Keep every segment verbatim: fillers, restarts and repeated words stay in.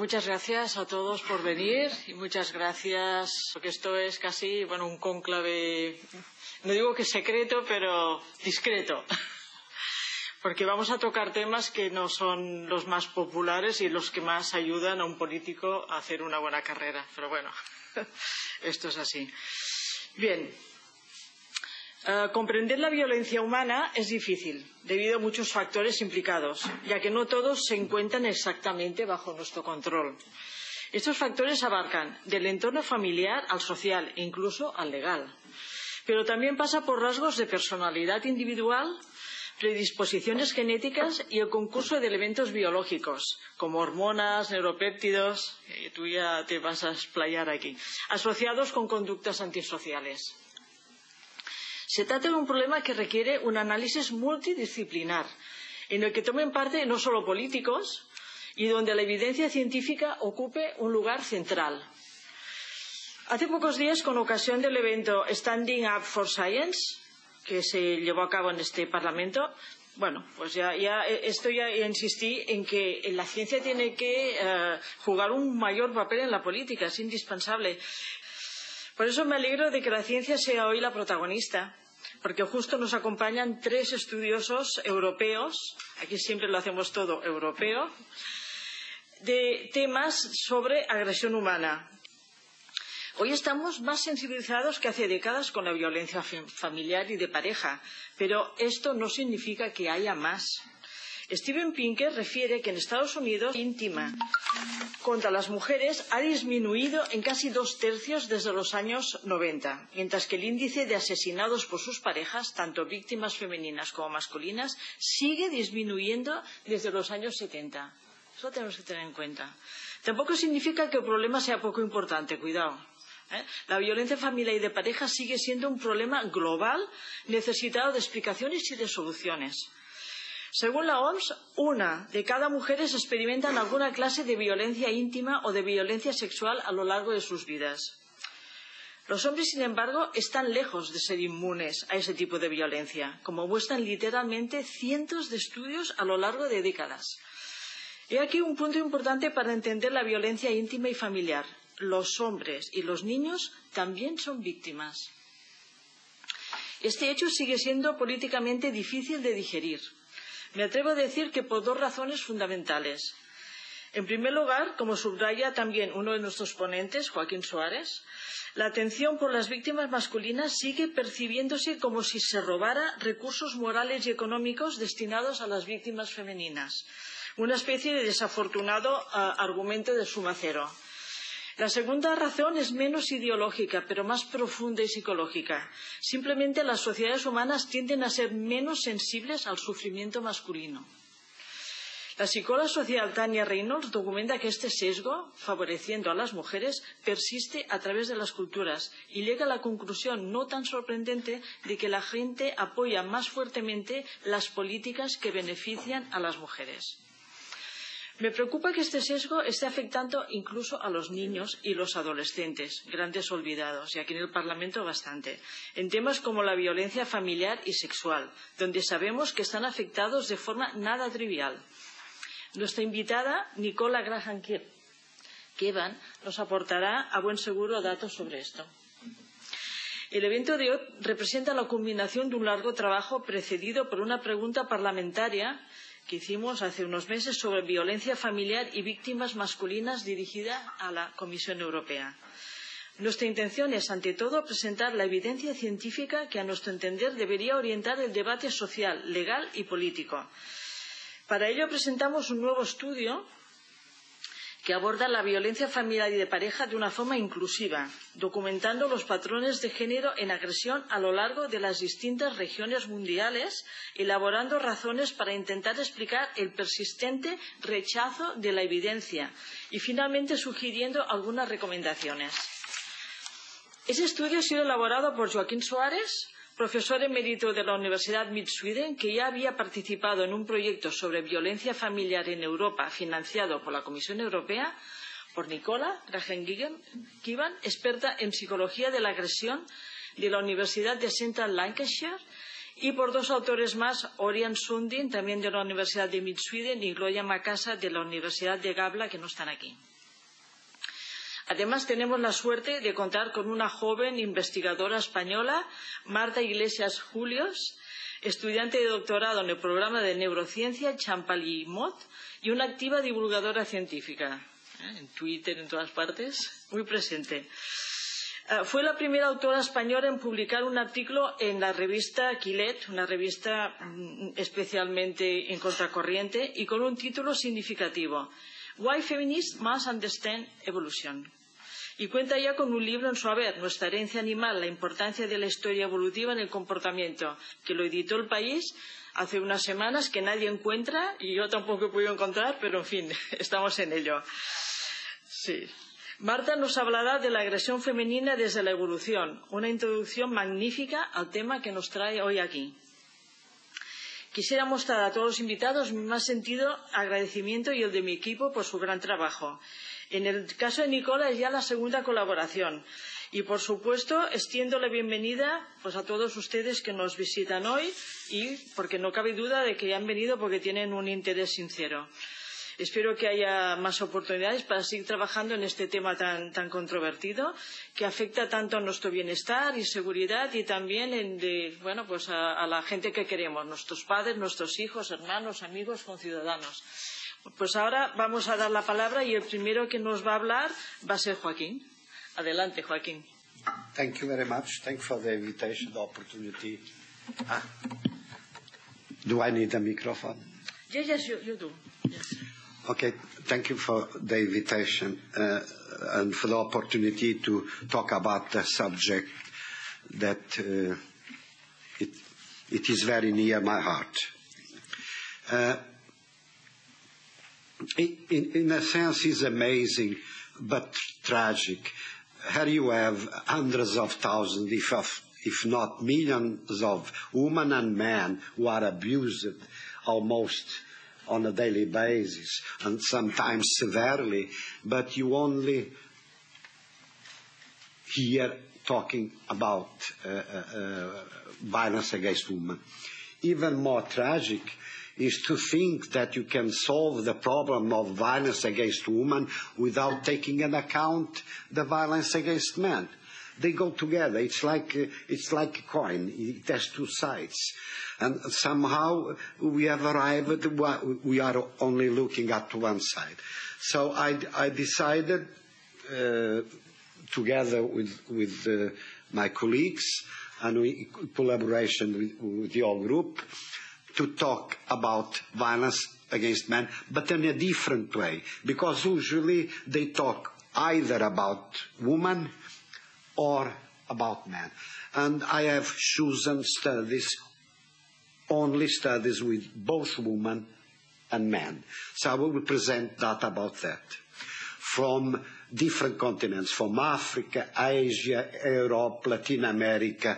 muchas gracias a todos por venir y muchas gracias, porque esto es casi, bueno, un cónclave, no digo que secreto, pero discreto. Porque vamos a tocar temas que no son los más populares y los que más ayudan a un político a hacer una buena carrera. Pero bueno, esto es así. Bien, uh, comprender la violencia humana es difícil, debido a muchos factores implicados, ya que no todos se encuentran exactamente bajo nuestro control. Estos factores abarcan del entorno familiar al social e incluso al legal. Pero también pasa por rasgos de personalidad individual, predisposiciones genéticas y el concurso de elementos biológicos, como hormonas, neuropéptidos, eh, tú ya te vas a explayar aquí, asociados con conductas antisociales. Se trata de un problema que requiere un análisis multidisciplinar, en el que tomen parte no solo políticos, y donde la evidencia científica ocupe un lugar central. Hace pocos días, con ocasión del evento Standing Up for Science, que se llevó a cabo en este Parlamento, bueno, pues ya, ya esto ya insistí en que la ciencia tiene que eh, jugar un mayor papel en la política, es indispensable. Por eso me alegro de que la ciencia sea hoy la protagonista, porque justo nos acompañan tres estudiosos europeos, aquí siempre lo hacemos todo europeo, de temas sobre agresión humana. Hoy estamos más sensibilizados que hace décadas con la violencia familiar y de pareja, pero esto no significa que haya más. Steven Pinker refiere que en Estados Unidos la violencia íntima contra las mujeres ha disminuido en casi dos tercios desde los años noventa, mientras que el índice de asesinados por sus parejas, tanto víctimas femeninas como masculinas, sigue disminuyendo desde los años setenta. Eso tenemos que tener en cuenta. Tampoco significa que el problema sea poco importante, cuidado. ¿Eh? La violencia familiar y de pareja sigue siendo un problema global necesitado de explicaciones y de soluciones. Según la O M S, una de cada mujeres experimentan alguna clase de violencia íntima o de violencia sexual a lo largo de sus vidas. Los hombres, sin embargo, están lejos de ser inmunes a ese tipo de violencia, como muestran literalmente cientos de estudios a lo largo de décadas. He aquí un punto importante para entender la violencia íntima y familiar. Los hombres y los niños también son víctimas. Este hecho sigue siendo políticamente difícil de digerir. Me atrevo a decir que por dos razones fundamentales. En primer lugar, como subraya también uno de nuestros ponentes, Joaquim Soares, la atención por las víctimas masculinas sigue percibiéndose como si se robara recursos morales y económicos destinados a las víctimas femeninas. Una especie de desafortunado uh, argumento de suma cero. La segunda razón es menos ideológica, pero más profunda y psicológica. Simplemente las sociedades humanas tienden a ser menos sensibles al sufrimiento masculino. La psicóloga social Tania Reynolds documenta que este sesgo, favoreciendo a las mujeres, persiste a través de las culturas y llega a la conclusión no tan sorprendente de que la gente apoya más fuertemente las políticas que benefician a las mujeres. Me preocupa que este sesgo esté afectando incluso a los niños y los adolescentes, grandes olvidados, y aquí en el Parlamento bastante, en temas como la violencia familiar y sexual, donde sabemos que están afectados de forma nada trivial. Nuestra invitada, Nicola Graham-Kevan, nos aportará a buen seguro datos sobre esto. El evento de hoy representa la culminación de un largo trabajo precedido por una pregunta parlamentaria que hicimos hace unos meses sobre violencia familiar y víctimas masculinas dirigida a la Comisión Europea. Nuestra intención es, ante todo, presentar la evidencia científica que, a nuestro entender, debería orientar el debate social, legal y político. Para ello presentamos un nuevo estudio que aborda la violencia familiar y de pareja de una forma inclusiva, documentando los patrones de género en agresión a lo largo de las distintas regiones mundiales, elaborando razones para intentar explicar el persistente rechazo de la evidencia y, finalmente, sugiriendo algunas recomendaciones. Ese estudio ha sido elaborado por Joaquim Soares, profesor emérito de la Universidad Mid-Sweden, que ya había participado en un proyecto sobre violencia familiar en Europa financiado por la Comisión Europea, por Nicola Graham-Kevan, experta en psicología de la agresión de la Universidad de Central Lancashire, y por dos autores más, Orian Sundin, también de la Universidad de Mid-Sweden, y Gloria Macasa, de la Universidad de Gabla, que no están aquí. Además, tenemos la suerte de contar con una joven investigadora española, Marta Iglesias Julios, estudiante de doctorado en el programa de neurociencia Champalimaud y una activa divulgadora científica, ¿eh? En Twitter, en todas partes, muy presente. Uh, fue la primera autora española en publicar un artículo en la revista Quilet, una revista mm, especialmente en contracorriente y con un título significativo, Why Feminists Must Understand Evolution. Y cuenta ya con un libro en su haber, Nuestra herencia animal, la importancia de la historia evolutiva en el comportamiento, que lo editó El País hace unas semanas, que nadie encuentra y yo tampoco he podido encontrar, pero en fin, estamos en ello. Sí. Marta nos hablará de la agresión femenina desde la evolución, una introducción magnífica al tema que nos trae hoy aquí. Quisiera mostrar a todos los invitados mi más sentido agradecimiento y el de mi equipo por su gran trabajo. En el caso de Nicola es ya la segunda colaboración y, por supuesto, extiendo la bienvenida pues, a todos ustedes que nos visitan hoy y porque no cabe duda de que han venido porque tienen un interés sincero. Espero que haya más oportunidades para seguir trabajando en este tema tan, tan controvertido que afecta tanto a nuestro bienestar y seguridad y también en de, bueno, pues a, a la gente que queremos, nuestros padres, nuestros hijos, hermanos, amigos, conciudadanos. Pues ahora vamos a dar la palabra y el primero que nos va a hablar va a ser Joaquín. Adelante, Joaquín. Thank you very much. Thank you for the invitation, the opportunity. Ah. Do I need a microphone? Yes, yes, you, you do. Yes. Okay, thank you for the invitation uh, and for the opportunity to talk about the subject that uh, it, it is very near my heart. Uh, it, in, in a sense, it's amazing but tragic. Here you have hundreds of thousands, if, of, if not millions of women and men who are abused almost on a daily basis, and sometimes severely, but you only hear talking about uh, uh, violence against women. Even more tragic is to think that you can solve the problem of violence against women without taking into account the violence against men. They go together. It's like, it's like a coin. It has two sides. And somehow we have arrived, we are only looking at one side. So I, I decided, uh, together with, with uh, my colleagues and in collaboration with, with your group, to talk about violence against men, but in a different way. Because usually they talk either about women or about men. And I have chosen studies, only studies with both women and men. So I will present data about that from different continents, from Africa, Asia, Europe, Latin America,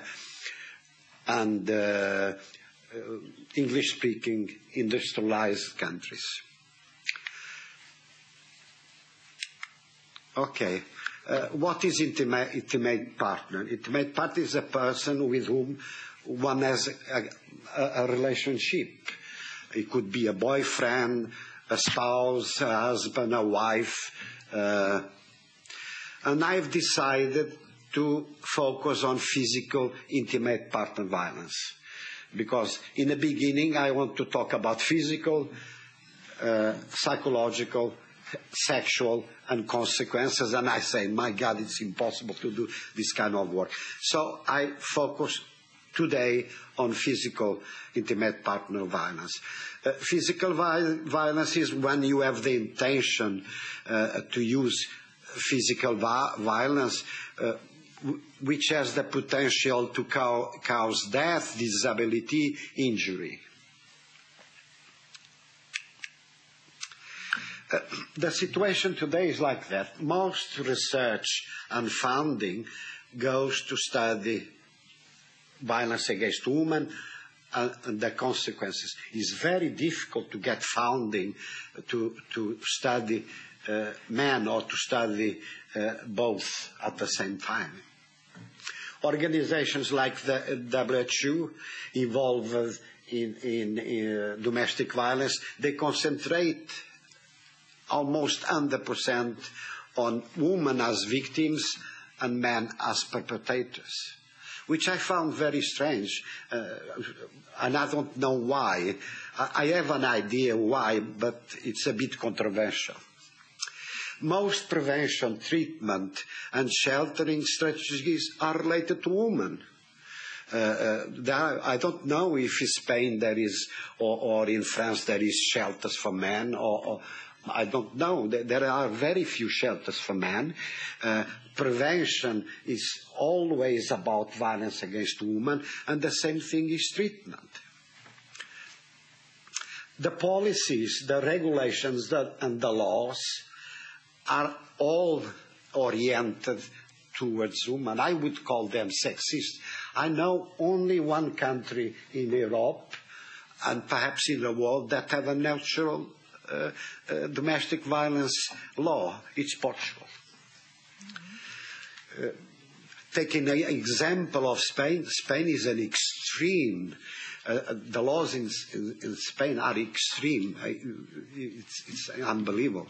and uh, uh, English-speaking industrialized countries. Okay. Uh, what is intimate, intimate partner? Intimate partner is a person with whom one has a, a, a relationship. It could be a boyfriend, a spouse, a husband, a wife. Uh, and I've decided to focus on physical intimate partner violence. Because in the beginning I want to talk about physical, uh, psychological, sexual and consequences, and I say, my God, it's impossible to do this kind of work. So I focus today on physical intimate partner violence. Uh, physical vi violence is when you have the intention uh, to use physical vi violence, uh, which has the potential to co cause death, disability, injury. Uh, the situation today is like that. Most research and funding goes to study violence against women and, and the consequences. It's very difficult to get funding to, to study uh, men or to study uh, both at the same time. Organizations like the W H O involved in, in, in domestic violence, they concentrate almost one hundred percent on women as victims and men as perpetrators, which I found very strange, uh, and I don't know why. I have an idea why, but it's a bit controversial. Most prevention, treatment, and sheltering strategies are related to women. Uh, uh, I don't know if in Spain there is, or, or in France there is shelters for men, or, or I don't know. There are very few shelters for men. Uh, prevention is always about violence against women, and the same thing is treatment. The policies, the regulations, the, and the laws are all oriented towards women. I would call them sexist. I know only one country in Europe and perhaps in the world that have a natural uh, uh, domestic violence law. It's Portugal. Mm-hmm. uh, taking an example of Spain, Spain is an extreme. Uh, the laws in, in, in Spain are extreme. I, it's, it's unbelievable.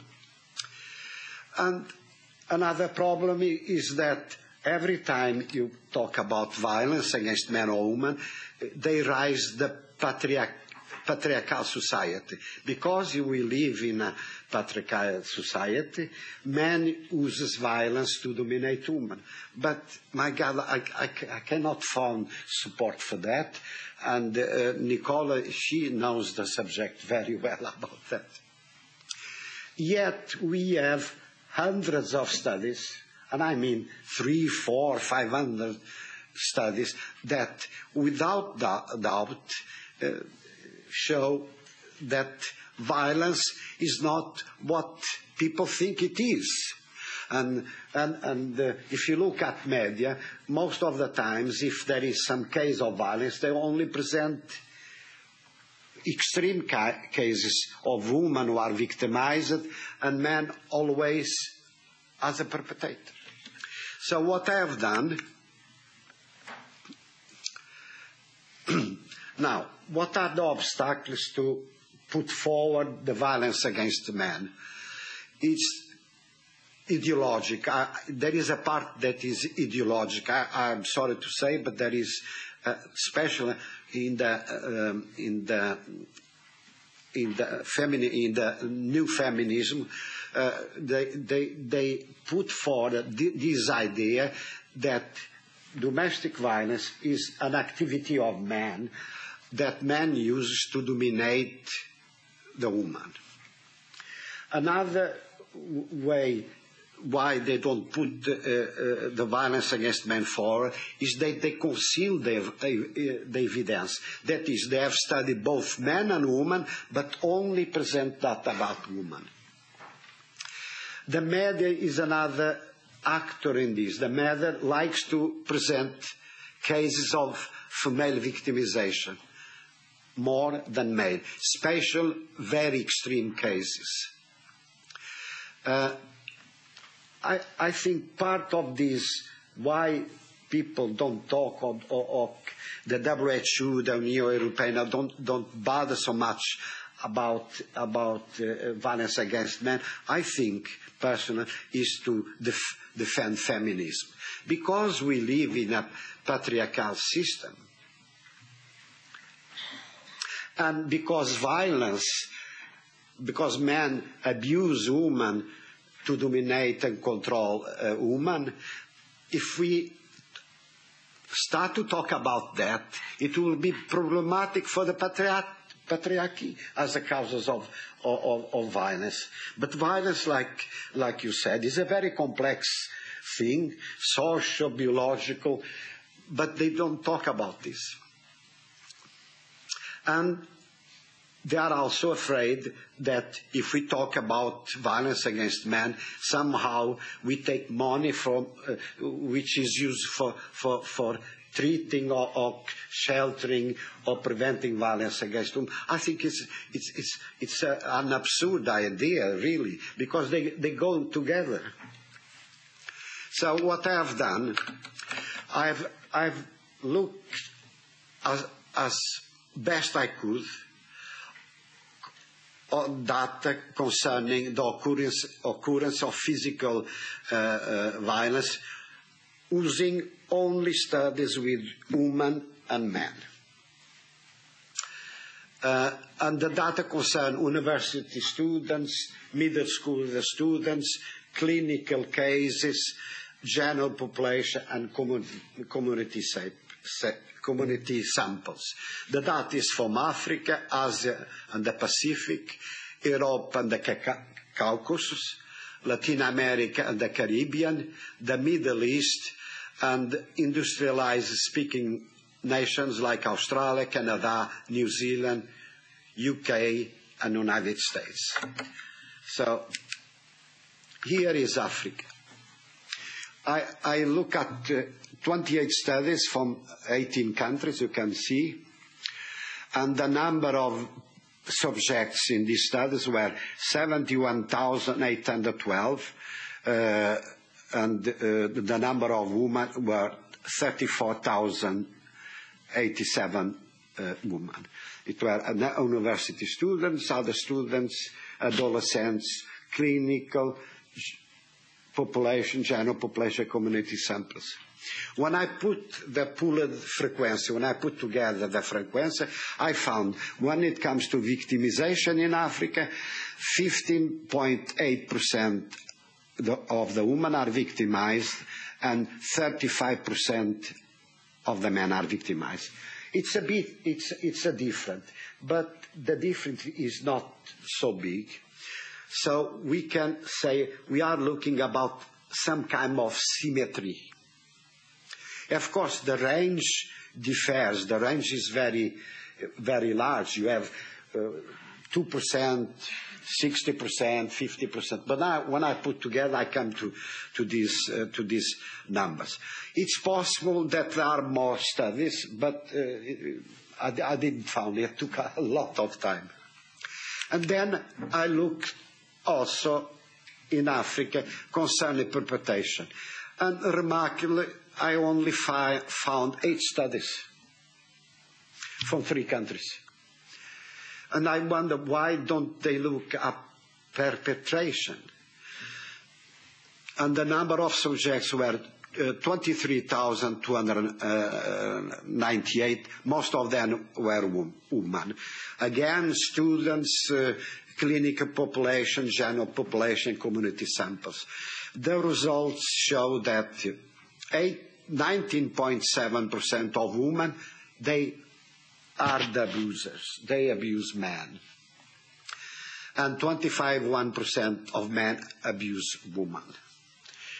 And another problem is that every time you talk about violence against men or women, they raise the patriarch patriarchal society. Because we live in a patriarchal society, men uses violence to dominate women. But, my God, I, I, I cannot find support for that. And uh, Nicola, she knows the subject very well about that. Yet we have hundreds of studies, and I mean three, four, five hundred studies that without doubt uh, show that violence is not what people think it is. And, and, and uh, if you look at media, most of the times if there is some case of violence, they only present extreme ca cases of women who are victimized and men always as a perpetrator. So what I have done, now, what are the obstacles to put forward the violence against men? It's ideologic. I, there is a part that is ideologic. I, I'm sorry to say, but there is, uh, especially in the um, in the in the feminine in the new feminism, uh, they they they put forward this idea that domestic violence is an activity of man that man uses to dominate the woman. Another way why they don't put uh, uh, the violence against men forward is that they conceal the, uh, the evidence. That is, they have studied both men and women, but only present that about women. The media is another actor in this. The media likes to present cases of female victimization more than male, special, very extreme cases. Uh, I, I think part of this, why people don't talk, or, or, or the W H O, the Union European, don't, don't bother so much about, about uh, violence against men, I think, personally, is to def defend feminism. Because we live in a patriarchal system, and because violence, because men abuse women to dominate and control uh, women, if we start to talk about that, it will be problematic for the patriarch patriarchy as the causes of, of, of violence. But violence, like, like you said, is a very complex thing, social, biological, but they don't talk about this. And they are also afraid that if we talk about violence against men, somehow we take money from uh, which is used for, for, for treating or, or sheltering or preventing violence against women. I think it's, it's, it's, it's a, an absurd idea, really, because they, they go together. So what I have done, I've, I've looked as, as best I could on data concerning the occurrence, occurrence of physical uh, uh, violence, using only studies with women and men. Uh, and the data concern university students, middle school students, clinical cases, general population and commun community, sa sa community samples. The data is from Africa, Asia and the Pacific, Europe and the Caucasus, Latin America and the Caribbean, the Middle East and industrialized speaking nations like Australia, Canada, New Zealand, U K and United States. So here is Africa. I, I look at uh, twenty-eight studies from eighteen countries, you can see, and the number of subjects in these studies were seventy-one thousand eight hundred twelve, uh, and uh, the number of women were thirty-four thousand eighty-seven uh, women. It were university students, other students, adolescents, clinical population, general population, community samples. When I put the pooled frequency, when I put together the frequency, I found when it comes to victimization in Africa, fifteen point eight percent of the women are victimized and thirty-five percent of the men are victimized. It's a bit, it's, it's a different, but the difference is not so big. So we can say we are looking about some kind of symmetry. Of course, the range differs. The range is very, very large. You have uh, two percent, sixty percent, fifty percent. But now, when I put together, I come to, to, these, uh, to these numbers. It's possible that there are more studies, but uh, I, I didn't find it. It took a lot of time. And then I looked also in Africa concerning perpetration. And remarkably, I only fi found eight studies from three countries. And I wonder why don't they look up perpetration? And the number of subjects were uh, twenty-three thousand two hundred ninety-eight, most of them were women. Again, students, uh, clinical population, general population, community samples. The results show that nineteen point seven percent of women, they are the abusers. They abuse men. And twenty-five point one percent of men abuse women.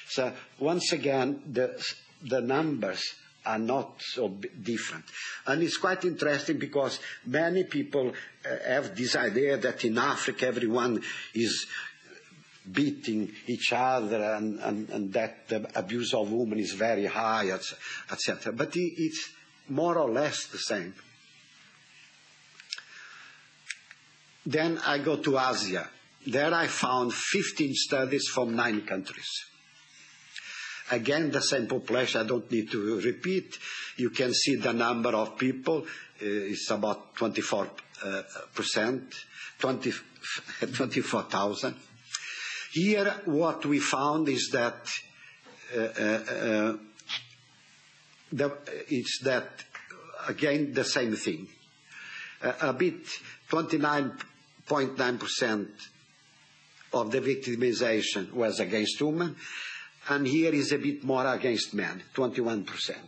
So once again, the, the numbers are not so different. And it's quite interesting because many people uh, have this idea that in Africa everyone is beating each other and, and, and that the abuse of women is very high, et cetera. But it's more or less the same. Then I go to Asia. There I found fifteen studies from nine countries. Again, the same population, I don't need to repeat. You can see the number of people, uh, it's about twenty-four percent, twenty-four thousand. Here, what we found is that, uh, uh, the, it's that, again, the same thing. Uh, a bit, twenty-nine point nine percent of the victimization was against women. And here is a bit more against men, twenty-one percent.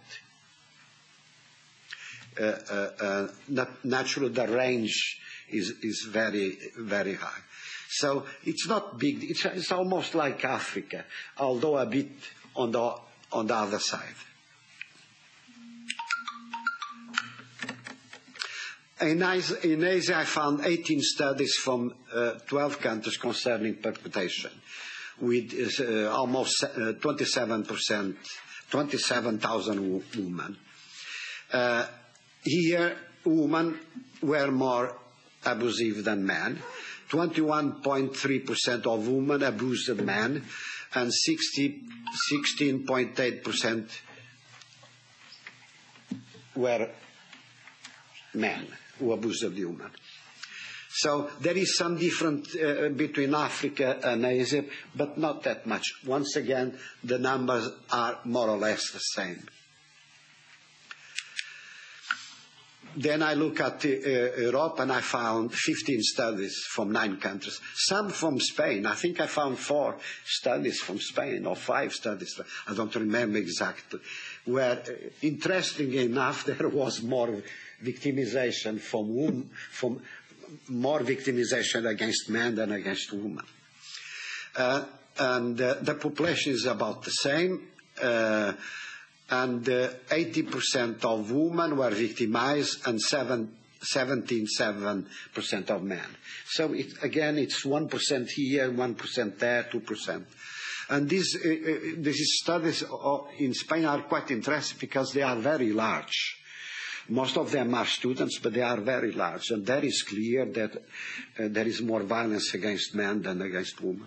Uh, uh, uh, nat naturally, the range is, is very, very high. So it's not big. It's, it's almost like Africa, although a bit on the, on the other side. In Asia, in Asia, I found eighteen studies from uh, twelve countries concerning perpetration, with uh, almost uh, twenty-seven percent, twenty-seven thousand women. Uh, here, women were more abusive than men. twenty-one point three percent of women abused men, and sixteen point eight percent were men who abused the women. So there is some difference uh, between Africa and Asia, but not that much. Once again, the numbers are more or less the same. Then I look at uh, Europe, and I found fifteen studies from nine countries, some from Spain. I think I found four studies from Spain, or five studies, I don't remember exactly, where, uh, interestingly enough, there was more victimization from women, from more victimization against men than against women. Uh, and uh, the population is about the same. Uh, and uh, eighty percent of women were victimized and seventeen point seven percent of men. So it, again, it's one percent here, one percent there, two percent. And these, uh, uh, these studies in Spain are quite interesting because they are very large. Most of them are students, but they are very large. And that is clear that uh, there is more violence against men than against women.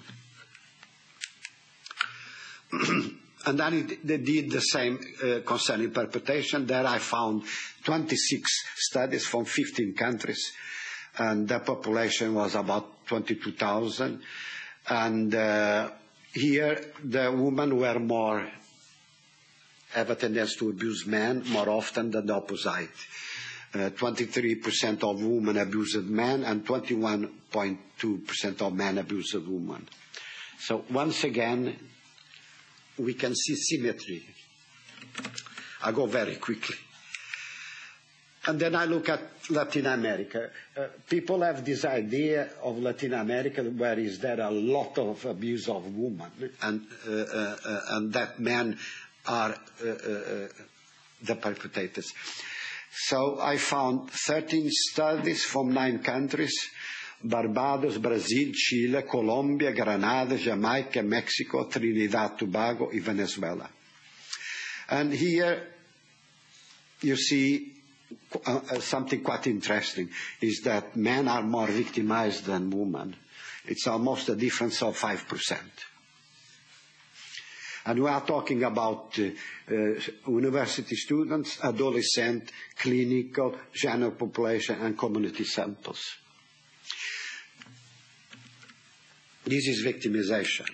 And then they did the same uh, concerning perpetration. There I found twenty-six studies from fifteen countries, and the population was about twenty-two thousand. And uh, here the women were more, have a tendency to abuse men more often than the opposite. Uh, twenty-three percent of women abused men, and twenty-one point two percent of men abused women. So once again, we can see symmetry. I go very quickly. And then I look at Latin America. Uh, people have this idea of Latin America where is there a lot of abuse of women, and, uh, uh, uh, and that men are uh, uh, the perpetrators. So I found thirteen studies from nine countries: Barbados, Brazil, Chile, Colombia, Grenada, Jamaica, Mexico, Trinidad, Tobago, and Venezuela. And here you see uh, something quite interesting, is that men are more victimized than women. It's almost a difference of five percent. And we are talking about uh, uh, university students, adolescent, clinical, general population, and community samples. This is victimization.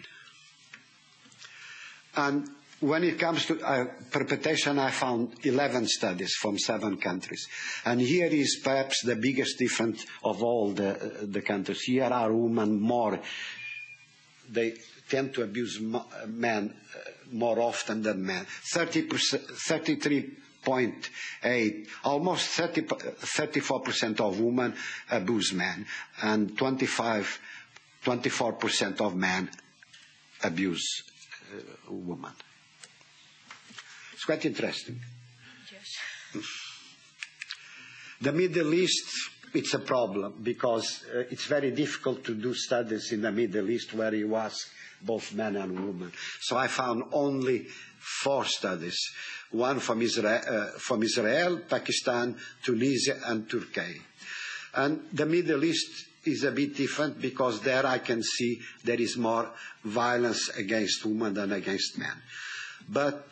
And when it comes to uh, perpetration, I found eleven studies from seven countries. And here is perhaps the biggest difference of all the, uh, the countries. Here are women more, they tend to abuse men more often than men. thirty-three point eight, almost thirty-four percent of women abuse men, and twenty-five, twenty-four percent of men abuse uh, women. It's quite interesting. Yes. The Middle East, it's a problem because uh, it's very difficult to do studies in the Middle East where you ask both men and women. So I found only four studies, one from Israel, uh, from Israel, Pakistan, Tunisia, and Turkey. And the Middle East is a bit different because there I can see there is more violence against women than against men. But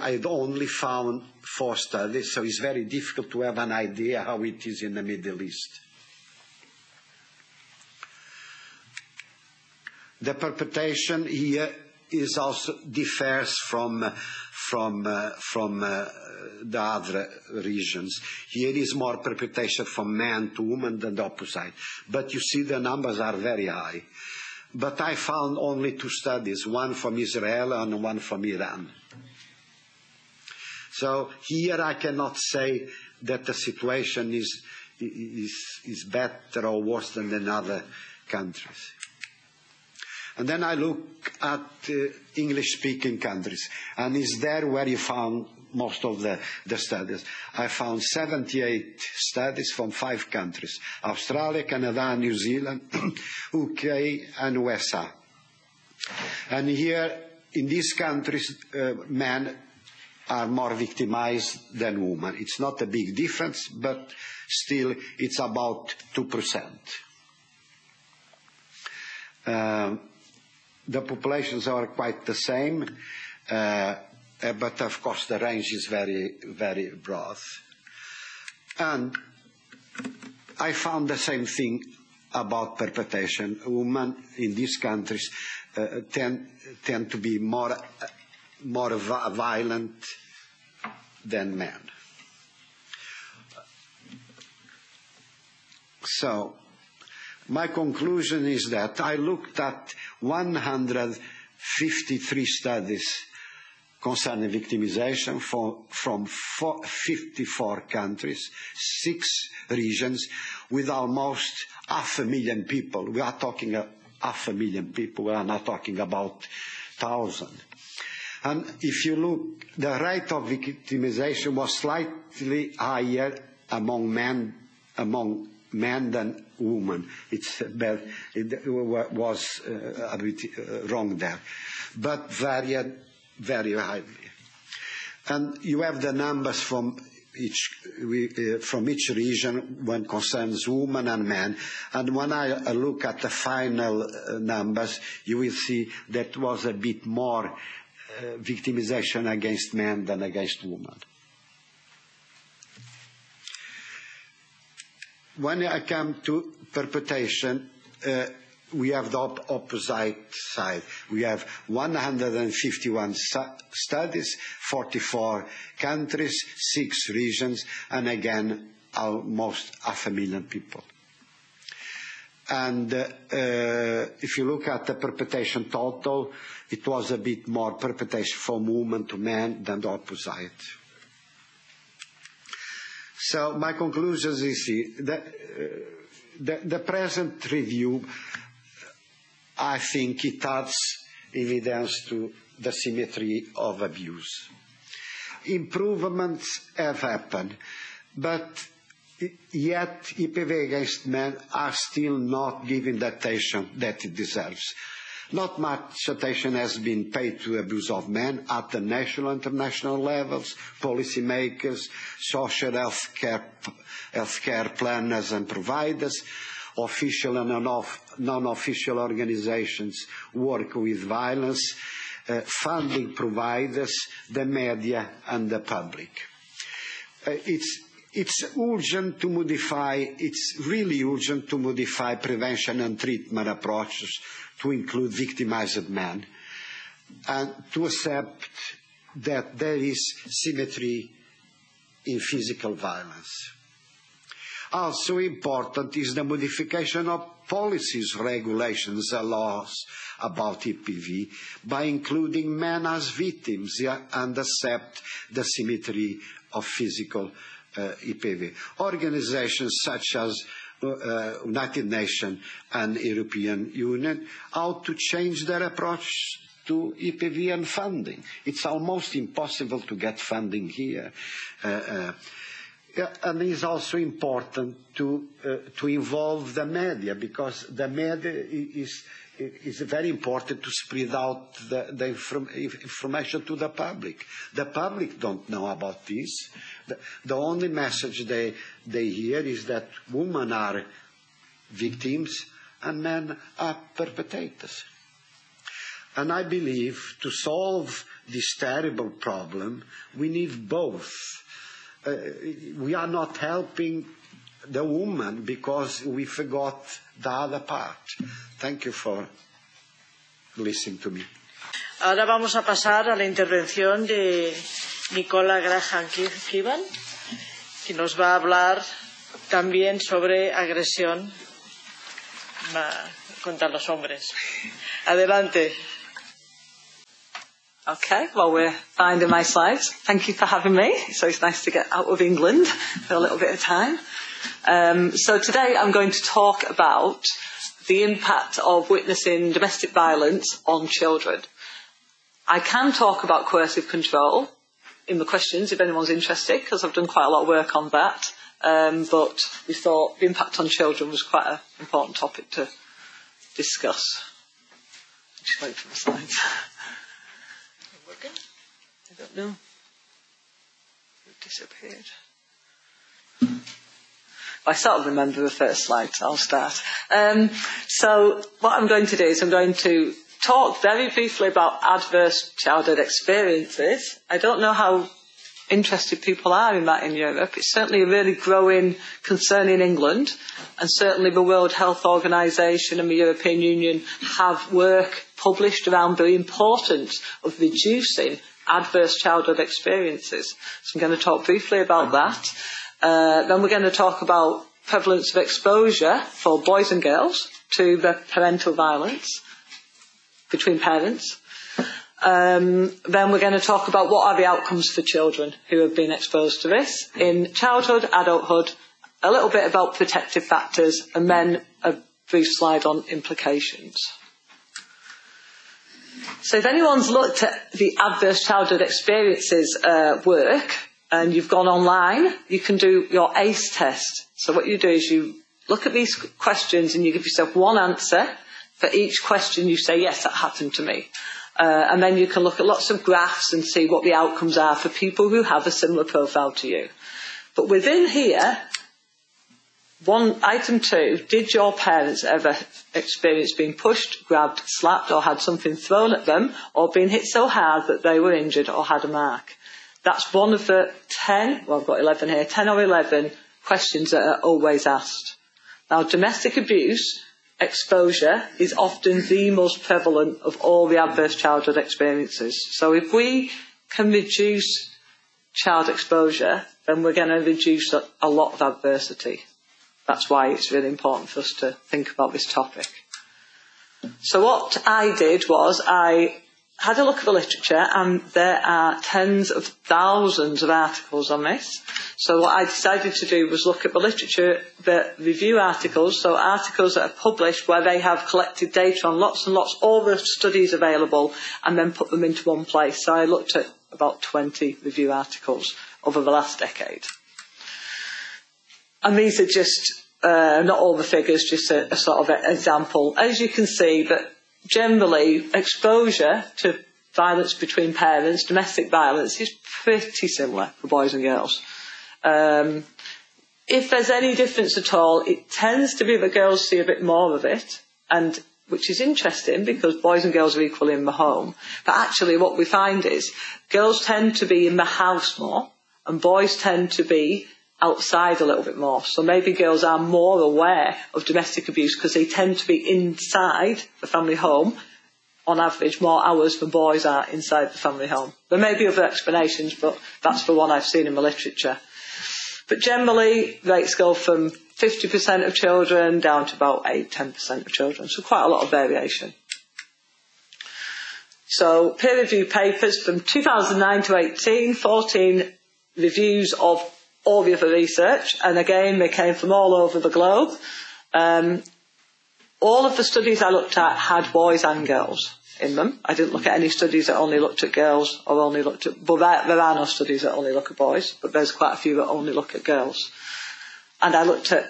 I had only found four studies, so it's very difficult to have an idea how it is in the Middle East. The perpetration here is also differs from from uh, from uh, the other regions. Here is more perpetration from man to woman than the opposite. But you see the numbers are very high. But I found only two studies, one from Israel and one from Iran. So here I cannot say that the situation is is is better or worse than in other countries. And then I look at uh, English-speaking countries, and it's there where you found most of the, the studies. I found seventy-eight studies from five countries: Australia, Canada, New Zealand, U K, and U S A. And here, in these countries, uh, men are more victimized than women. It's not a big difference, but still it's about two percent. Uh, The populations are quite the same, uh, but of course the range is very, very broad. And I found the same thing about perpetration. Women in these countries uh, tend, tend to be more, uh, more violent than men. So, my conclusion is that I looked at one hundred fifty-three studies concerning victimization for, from four, fifty-four countries, six regions, with almost half a million people. We are talking about half a million people. We are not talking about thousand. And if you look, the rate of victimization was slightly higher among men, among men than women. It's bad. It was uh, a bit uh, wrong there, but varied very highly. And you have the numbers from each we, uh, from each region when concerns women and men. And when I uh, look at the final uh, numbers, you will see that was a bit more uh, victimization against men than against women. When I come to perpetration, uh, we have the op opposite side. We have one hundred fifty-one stu studies, forty-four countries, six regions, and again, almost half a million people. And uh, uh, if you look at the perpetration total, it was a bit more perpetration from women to men than the opposite. So my conclusion is that uh, the, the present review, I think it adds evidence to the symmetry of abuse. Improvements have happened, but yet E I P V against men are still not given the attention that it deserves. Not much attention has been paid to abuse of men at the national and international levels, policymakers, social health care, health care planners and providers, official and non-official organizations work with violence, uh, funding providers, the media and the public. Uh, it's, it's urgent to modify, it's really urgent to modify prevention and treatment approaches to include victimized men and to accept that there is symmetry in physical violence. Also important is the modification of policies, regulations and laws about E I P V by including men as victims and accept the symmetry of physical uh, E I P V. Organizations such as uh, United Nations and European Union ought to change their approach to E I P V and funding. It's almost impossible to get funding here. Uh, uh, Yeah, and it's also important to, uh, to involve the media, because the media is, is very important to spread out the, the inform information to the public. The public don't know about this. The, the only message they, they hear is that women are victims and men are perpetrators. And I believe to solve this terrible problem, we need both. Uh, we are not helping the woman because we forgot the other part. Thank you for listening to me. Ahora vamos a pasar a la intervención de Nicola Graham-Kevan, que nos va a hablar también sobre agresión contra los hombres. Adelante. Okay, well, we're finding my slides. Thank you for having me. So it's nice to get out of England for a little bit of time. Um, so today I'm going to talk about the impact of witnessing domestic violence on children. I can talk about coercive control in the questions if anyone's interested, because I've done quite a lot of work on that. Um, but we thought the impact on children was quite an important topic to discuss. Just wait for the slides. I don't know. It disappeared. I sort of remember the first slide, so I'll start. Um, so what I'm going to do is I'm going to talk very briefly about adverse childhood experiences. I don't know how interested people are in that in Europe. It's certainly a really growing concern in England, and certainly the World Health Organisation and the European Union have work published around the importance of reducing adverse childhood experiences. So I'm going to talk briefly about that. Uh, then we're going to talk about prevalence of exposure for boys and girls to the parental violence between parents. Um, then we're going to talk about what are the outcomes for children who have been exposed to this in childhood, adulthood, a little bit about protective factors, and then a brief slide on implications. So if anyone's looked at the adverse childhood experiences uh, work and you've gone online, you can do your ACE test. So what you do is you look at these questions and you give yourself one answer. For each question you say, yes, that happened to me. Uh, and then you can look at lots of graphs and see what the outcomes are for people who have a similar profile to you. But within here, one item two, did your parents ever experience being pushed, grabbed, slapped, or had something thrown at them, or been hit so hard that they were injured or had a mark? That's one of the ten, well, I've got eleven here, ten or eleven questions that are always asked. Now, domestic abuse exposure is often the most prevalent of all the adverse childhood experiences. So if we can reduce child exposure, then we're going to reduce a lot of adversity. That's why it's really important for us to think about this topic. So what I did was I had a look at the literature, and there are tens of thousands of articles on this. So what I decided to do was look at the literature, the review articles, so articles that are published where they have collected data on lots and lots, all the studies available, and then put them into one place. So I looked at about twenty review articles over the last decade. And these are just, uh, not all the figures, just a, a sort of example. As you can see, that generally, exposure to violence between parents, domestic violence, is pretty similar for boys and girls. Um, if there's any difference at all, it tends to be that girls see a bit more of it, and which is interesting because boys and girls are equally in the home. But actually what we find is girls tend to be in the house more and boys tend to be outside a little bit more. So maybe girls are more aware of domestic abuse because they tend to be inside the family home on average more hours than boys are inside the family home. There may be other explanations, but that's the one I've seen in the literature. But generally, rates go from fifty percent of children down to about eight to ten percent of children, so quite a lot of variation. So peer-reviewed papers from two thousand nine to eighteen, fourteen reviews of all the other research, and again, they came from all over the globe. Um, all of the studies I looked at had boys and girls in them. I didn't look at any studies that only looked at girls or only looked at... Well, there, there are no studies that only look at boys, but there's quite a few that only look at girls. And I looked at,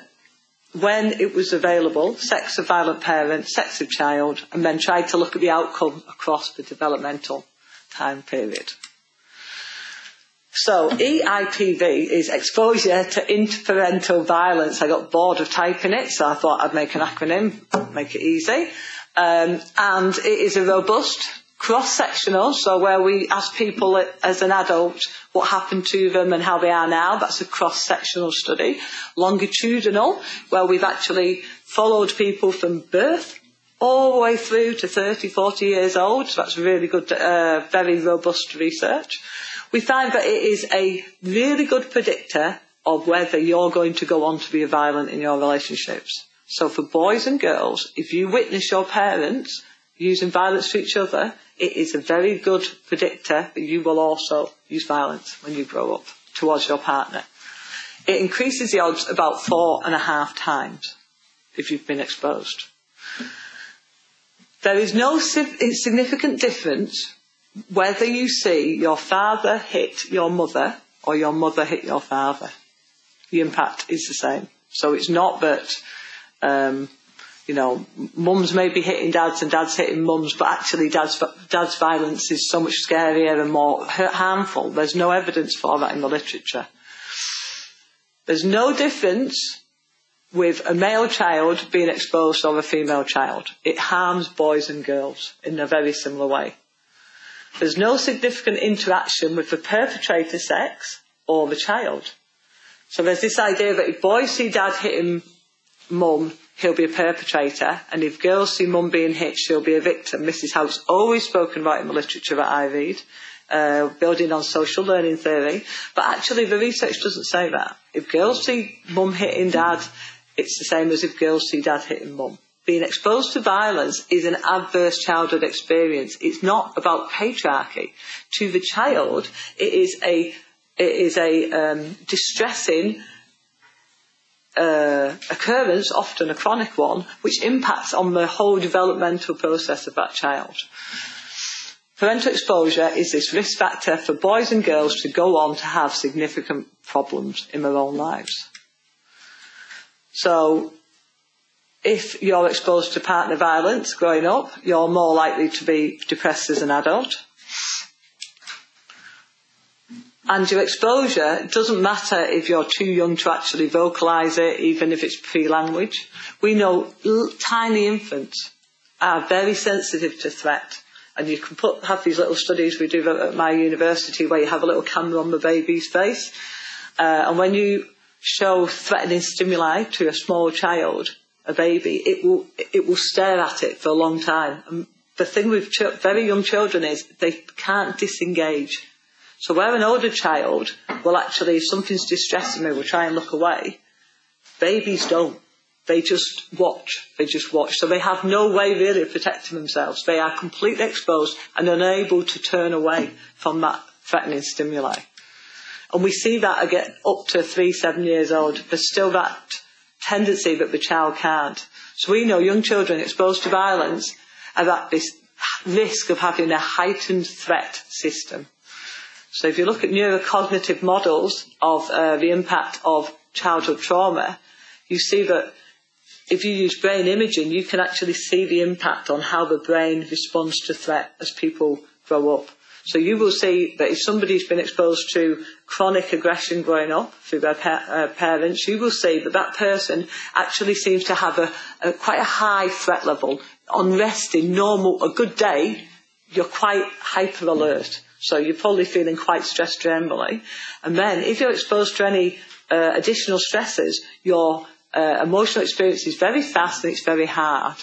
when it was available, sex of violent parent, sex of child, and then tried to look at the outcome across the developmental time period. So E I P V is exposure to interparental violence. I got bored of typing it, so I thought I'd make an acronym, make it easy. Um, and it is a robust, cross-sectional, so where we ask people as an adult what happened to them and how they are now. That's a cross-sectional study. Longitudinal, where we've actually followed people from birth all the way through to thirty, forty years old. So that's really good, uh, very robust research. We find that it is a really good predictor of whether you're going to go on to be violent in your relationships. So for boys and girls, if you witness your parents using violence to each other, it is a very good predictor that you will also use violence when you grow up towards your partner. It increases the odds about four and a half times if you've been exposed. There is no significant difference whether you see your father hit your mother or your mother hit your father. The impact is the same. So it's not that, um, you know, mums may be hitting dads and dads hitting mums, but actually dad's, dad's violence is so much scarier and more harmful. There's no evidence for that in the literature. There's no difference with a male child being exposed or a female child. It harms boys and girls in a very similar way. There's no significant interaction with the perpetrator's sex or the child. So there's this idea that if boys see dad hitting mum, he'll be a perpetrator, and if girls see mum being hit, she'll be a victim. This is how it's always spoken about in the literature that I read, uh, building on social learning theory. But actually the research doesn't say that. If girls see mum hitting dad, it's the same as if girls see dad hitting mum. Being exposed to violence is an adverse childhood experience. It's not about patriarchy. To the child, it is a It is a um, distressing uh, occurrence, often a chronic one, which impacts on the whole developmental process of that child. Parental exposure is this risk factor for boys and girls to go on to have significant problems in their own lives. So if you're exposed to partner violence growing up, you're more likely to be depressed as an adult. And your exposure, it doesn't matter if you're too young to actually vocalise it, even if it's pre-language. We know tiny infants are very sensitive to threat. And you can put, have these little studies we do at my university where you have a little camera on the baby's face. Uh, and when you show threatening stimuli to a small child, a baby, it will, it will stare at it for a long time. And the thing with ch- very young children is they can't disengage. So where an older child will actually, if something's distressing me, will try and look away, babies don't. They just watch. They just watch. So they have no way really of protecting themselves. They are completely exposed and unable to turn away from that threatening stimuli. And we see that again up to three, seven years old. There's still that tendency that the child can't. So we know young children exposed to violence are at this risk of having a heightened threat system. So if you look at neurocognitive models of uh, the impact of childhood trauma, you see that if you use brain imaging, you can actually see the impact on how the brain responds to threat as people grow up. So you will see that if somebody's been exposed to chronic aggression growing up through their pa- uh, parents, you will see that that person actually seems to have a, a quite a high threat level. On resting, normal, a good day, you're quite hyper alert. So you're probably feeling quite stressed generally. And then if you're exposed to any uh, additional stresses, your uh, emotional experience is very fast and it's very hard.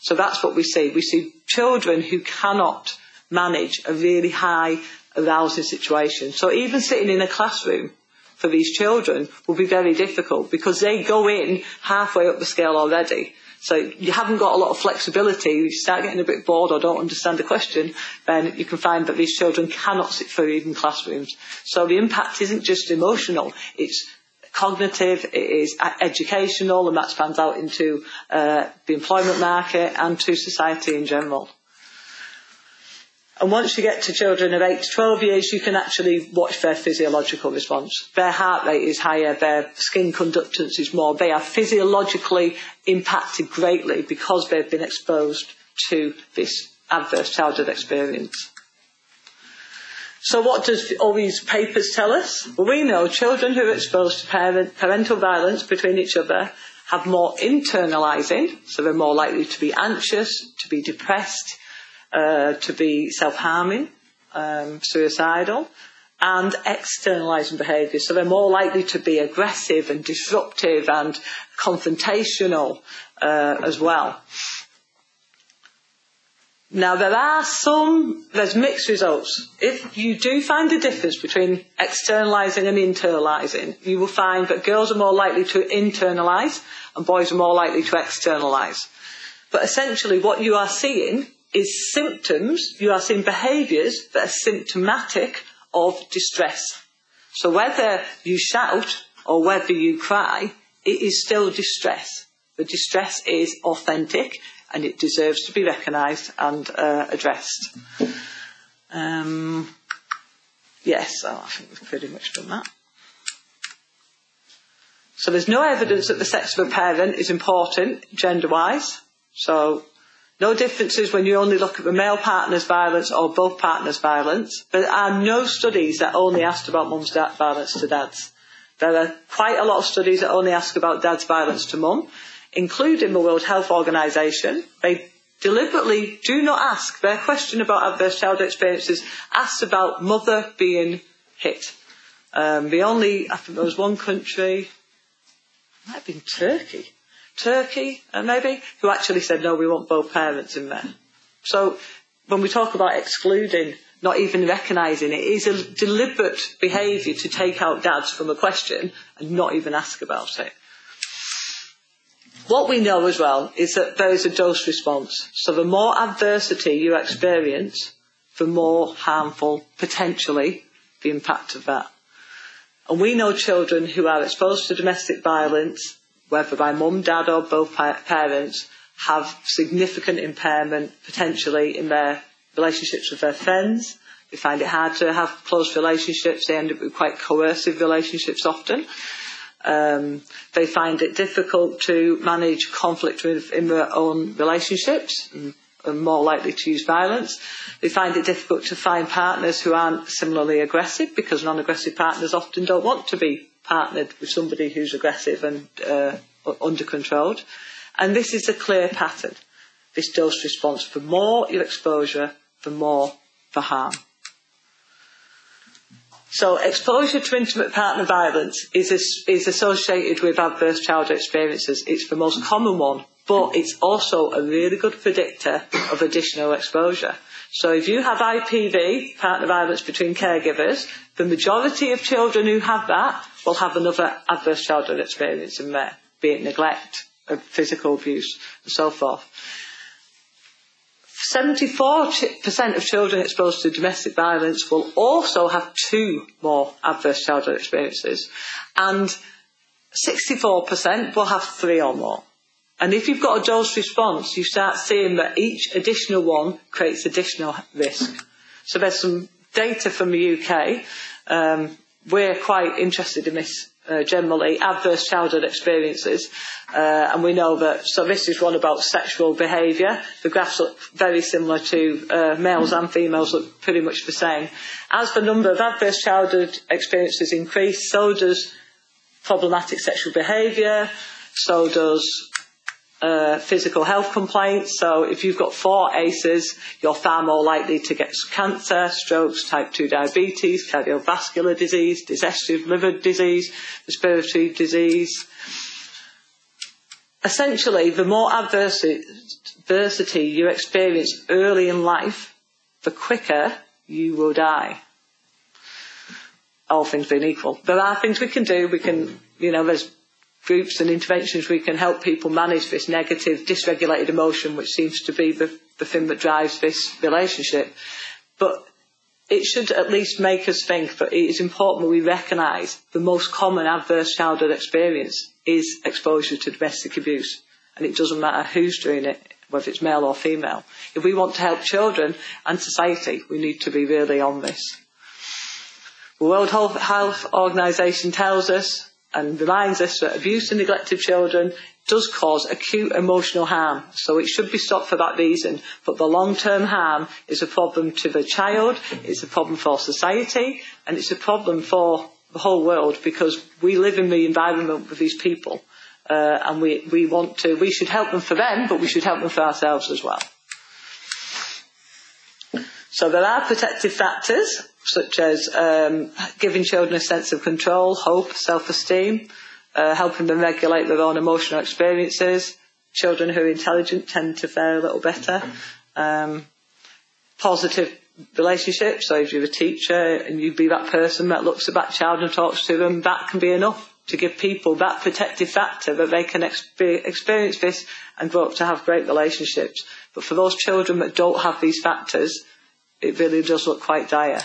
So that's what we see. We see children who cannot manage a really high arousing situation. So even sitting in a classroom for these children will be very difficult because they go in halfway up the scale already. So you haven't got a lot of flexibility. You start getting a bit bored or don't understand the question, then you can find that these children cannot sit through even classrooms. So the impact isn't just emotional. It's cognitive, it is educational, and that spans out into uh, the employment market and to society in general. And once you get to children of eight to twelve years, you can actually watch their physiological response. Their heart rate is higher, their skin conductance is more. They are physiologically impacted greatly because they've been exposed to this adverse childhood experience. So what does all these papers tell us? Well, we know children who are exposed to parent, parental violence between each other have more internalising, so they're more likely to be anxious, to be depressed, Uh, to be self-harming, um, suicidal, and externalising behaviour. So they're more likely to be aggressive and disruptive and confrontational uh, as well. Now, there are some, there's mixed results. If you do find a difference between externalising and internalising, you will find that girls are more likely to internalise and boys are more likely to externalise. But essentially what you are seeing is symptoms, you are seeing behaviours that are symptomatic of distress. So whether you shout or whether you cry, it is still distress. The distress is authentic and it deserves to be recognised and uh, addressed. Um, yes, oh, I think we've pretty much done that. So there's no evidence that the sex of a parent is important gender-wise. So no differences when you only look at the male partner's violence or both partners' violence. There are no studies that only asked about mum's dad violence to dads. There are quite a lot of studies that only ask about dad's violence to mum, including the World Health Organisation. They deliberately do not ask their question about adverse childhood experiences, asks about mother being hit. Um, the only, I think there was one country, it might have been Turkey, Turkey uh, maybe, who actually said, no, we want both parents in there. So when we talk about excluding, not even recognising it, it is a deliberate behaviour to take out dads from a question and not even ask about it. What we know as well is that there is a dose response. So the more adversity you experience, the more harmful, potentially, the impact of that. And we know children who are exposed to domestic violence, whether by mum, dad or both parents, have significant impairment, potentially, in their relationships with their friends. They find it hard to have close relationships. They end up with quite coercive relationships often. Um, they find it difficult to manage conflict with, in their own relationships and are more likely to use violence. They find it difficult to find partners who aren't similarly aggressive, because non-aggressive partners often don't want to be partnered with somebody who's aggressive and uh, under-controlled. And this is a clear pattern, this dose response. For more your exposure, for more for harm. So exposure to intimate partner violence is, as, is associated with adverse childhood experiences. It's the most common one, but it's also a really good predictor of additional exposure. So if you have I P V, partner violence between caregivers, the majority of children who have that will have another adverse childhood experience in there, be it neglect, physical abuse, and so forth. seventy-four percent of children exposed to domestic violence will also have two more adverse childhood experiences, and sixty-four percent will have three or more. And if you've got a dose response, you start seeing that each additional one creates additional risk. So there's some data from the U K. Um, we're quite interested in this. Uh, generally, adverse childhood experiences. Uh, and we know that, so this is one about sexual behaviour. The graphs look very similar to uh, males and females, look pretty much the same. As the number of adverse childhood experiences increase, so does problematic sexual behaviour, so does uh, physical health complaints. So if you've got four A C Es, you're far more likely to get cancer, strokes, type two diabetes, cardiovascular disease, digestive liver disease, respiratory disease. Essentially, the more adversity you experience early in life, the quicker you will die. All things being equal. There are things we can do. We can, you know, there's groups and interventions we can help people manage this negative, dysregulated emotion, which seems to be the, the thing that drives this relationship. But it should at least make us think that it is important we recognise the most common adverse childhood experience is exposure to domestic abuse. And it doesn't matter who's doing it, whether it's male or female. If we want to help children and society, we need to be really on this. The World Health Organization tells us and reminds us that abuse and neglect of children does cause acute emotional harm. So it should be stopped for that reason. But the long-term harm is a problem to the child, it's a problem for society, and it's a problem for the whole world, because we live in the environment with these people. Uh, and we, we want to, we should help them for them, but we should help them for ourselves as well. So there are protective factors, such as um, giving children a sense of control, hope, self-esteem, uh, helping them regulate their own emotional experiences. Children who are intelligent tend to fare a little better. Um, positive relationships, so if you're a teacher and you be that person that looks at that child and talks to them, that can be enough to give people that protective factor that they can exp- experience this and grow up to have great relationships. But for those children that don't have these factors, it really does look quite dire.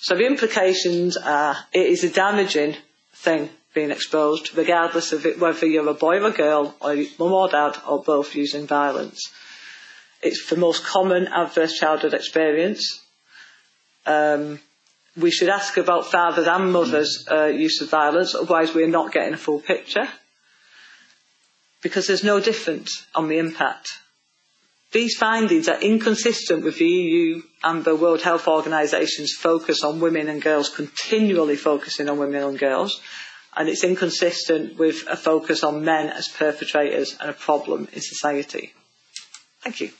So the implications are, it is a damaging thing being exposed, regardless of it, whether you're a boy or a girl, or mum or dad, or both using violence. It's the most common adverse childhood experience. Um, we should ask about fathers and mothers' uh, use of violence, otherwise we're not getting a full picture, because there's no difference on the impact. These findings are inconsistent with the E U and the World Health Organisation's focus on women and girls, continually focusing on women and girls, and it's inconsistent with a focus on men as perpetrators and a problem in society. Thank you.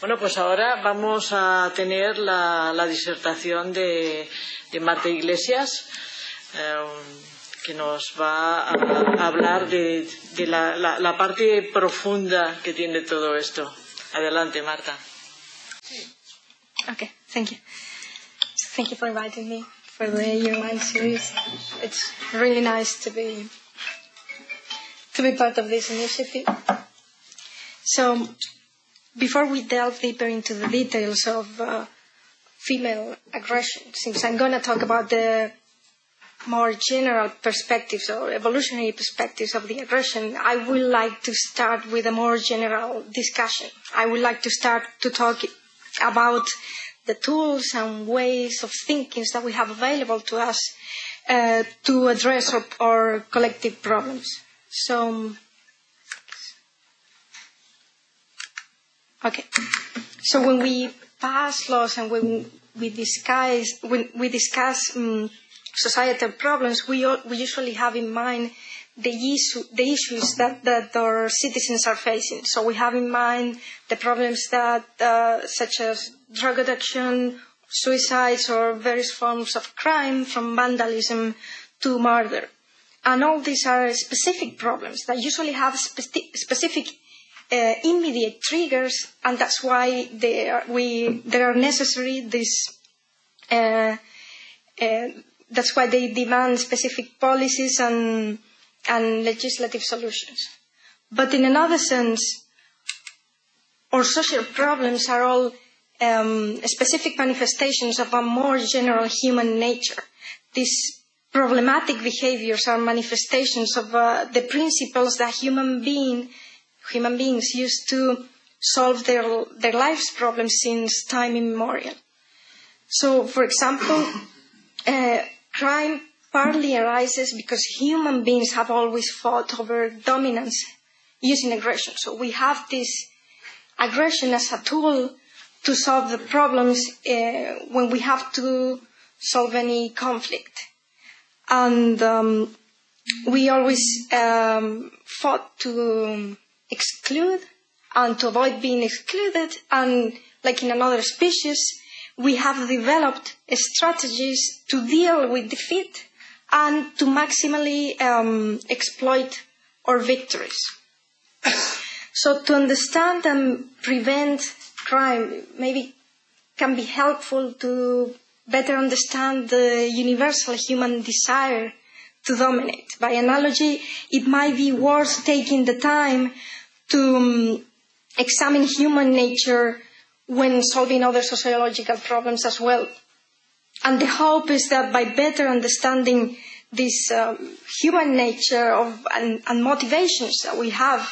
Bueno, pues ahora vamos a tener la, la disertación de, de Marta Iglesias, eh, que nos va a, a hablar de, de la, la, la parte profunda que tiene todo esto. Adelante, Marta. Okay, thank you. Thank you for inviting me for the Year One series. It's really nice to be to be part of this initiative. So, before we delve deeper into the details of uh, female aggression, since I'm going to talk about the more general perspectives or evolutionary perspectives of the aggression, I would like to start with a more general discussion. I would like to start to talk about the tools and ways of thinking that we have available to us uh, to address our, our collective problems. So... Okay, so when we pass laws and when we discuss, when we discuss um, societal problems, we, all, we usually have in mind the, issue, the issues that, that our citizens are facing. So we have in mind the problems that, uh, such as drug addiction, suicides, or various forms of crime, from vandalism to murder. And all these are specific problems that usually have spe- specific Uh, immediate triggers, and that's why they are, we there are necessary this uh, uh, that's why they demand specific policies and and legislative solutions. But in another sense, our social problems are all um, specific manifestations of a more general human nature. These problematic behaviors are manifestations of uh, the principles that human beings Human beings used to solve their, their life's problems since time immemorial. So, for example, uh, crime partly arises because human beings have always fought over dominance using aggression. So we have this aggression as a tool to solve the problems uh, when we have to solve any conflict. And um, we always um, fought to... exclude and to avoid being excluded, and like in another species, we have developed strategies to deal with defeat and to maximally um, exploit our victories. So to understand and prevent crime maybe can be helpful to better understand the universal human desire to dominate. By analogy, it might be worth taking the time to um, examine human nature when solving other sociological problems as well. And the hope is that by better understanding this um, human nature of, and, and motivations that we have,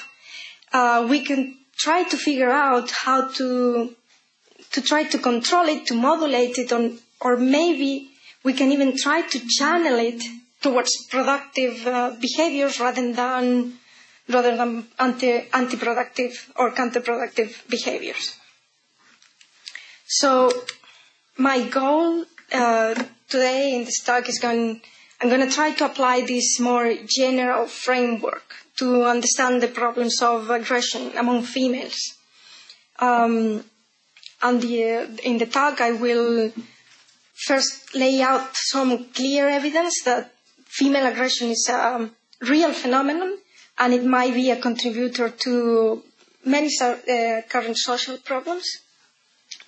uh, we can try to figure out how to, to try to control it, to modulate it, on, or maybe we can even try to channel it towards productive uh, behaviors rather than rather than anti, anti-productive or counterproductive behaviors. So my goal uh, today in this talk is going, I'm going to try to apply this more general framework to understand the problems of aggression among females. Um, and the, uh, in the talk I will first lay out some clear evidence that female aggression is a real phenomenon, and it might be a contributor to many uh, current social problems.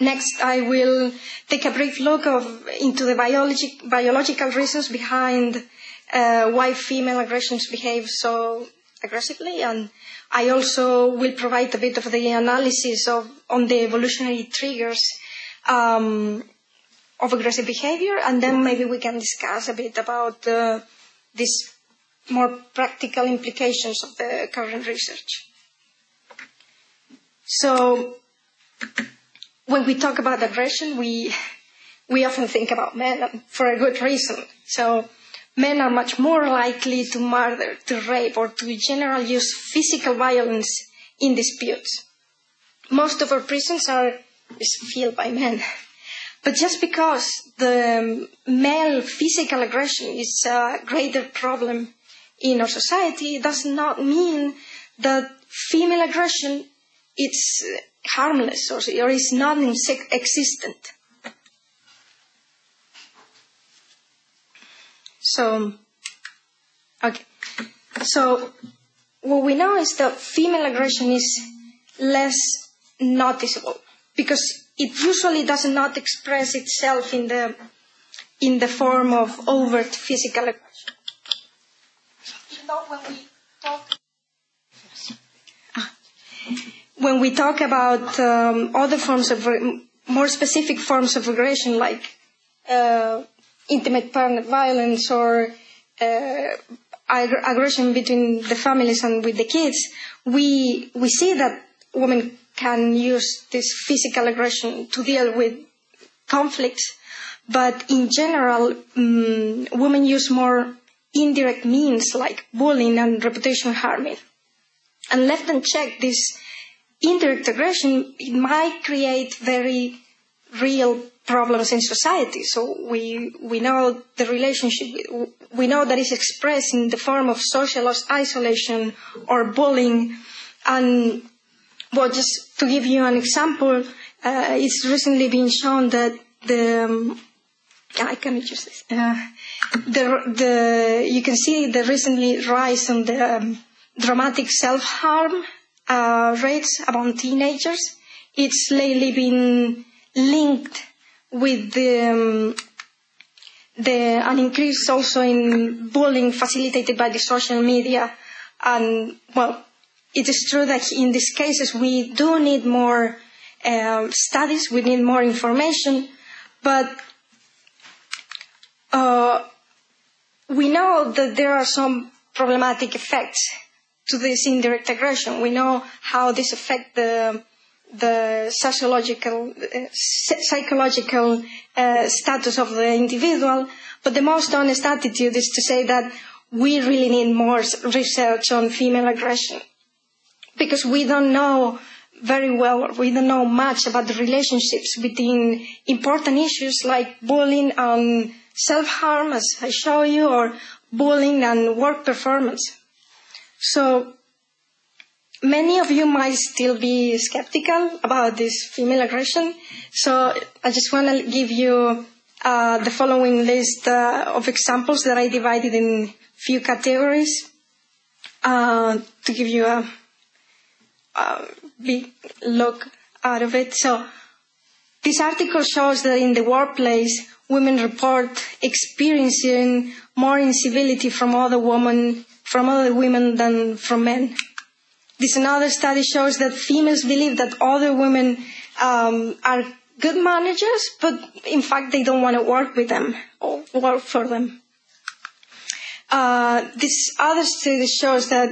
Next, I will take a brief look of, into the biology, biological reasons behind uh, why female aggressions behave so aggressively, and I also will provide a bit of the analysis of, on the evolutionary triggers um, of aggressive behavior, and then maybe we can discuss a bit about uh, this more practical implications of the current research. So, when we talk about aggression, we we often think about men, and for a good reason. So, men are much more likely to murder, to rape, or to generally use physical violence in disputes. Most of our prisons are filled by men. But just because the male physical aggression is a greater problem in our society, it does not mean that female aggression is harmless or is non-existent. So, okay. So, what we know is that female aggression is less noticeable because it usually does not express itself in the in the form of overt physical aggression. You know, when we talk when we talk about um, other forms of more specific forms of aggression, like uh, intimate partner violence or uh, ag- aggression between the families and with the kids, we we see that women can use this physical aggression to deal with conflicts, but in general, um, women use more indirect means like bullying and reputation harming. And left unchecked, this indirect aggression, it might create very real problems in society. So we we know the relationship, we know that it's expressed in the form of social isolation or bullying. And well, just to give you an example, uh, it's recently been shown that the um, I can use this. Uh, the the you can see the recently rise in the um, dramatic self-harm uh, rates among teenagers. It's lately been linked with the, um, the an increase also in bullying facilitated by the social media, and well. It is true that in these cases we do need more uh, studies, we need more information, but uh, we know that there are some problematic effects to this indirect aggression. We know how this affects the, the sociological, uh, psychological uh, status of the individual, but the most honest attitude is to say that we really need more research on female aggression, because we don't know very well, or we don't know much about the relationships between important issues like bullying and self-harm, as I show you, or bullying and work performance. So many of you might still be skeptical about this female aggression. So I just want to give you uh, the following list uh, of examples that I divided in few categories uh, to give you a Uh, big look out of it. So this article shows that in the workplace, women report experiencing more incivility from other women, from other women than from men. This another study shows that females believe that other women um, are good managers, but in fact they don't want to work with them or work for them. Uh, this other study shows that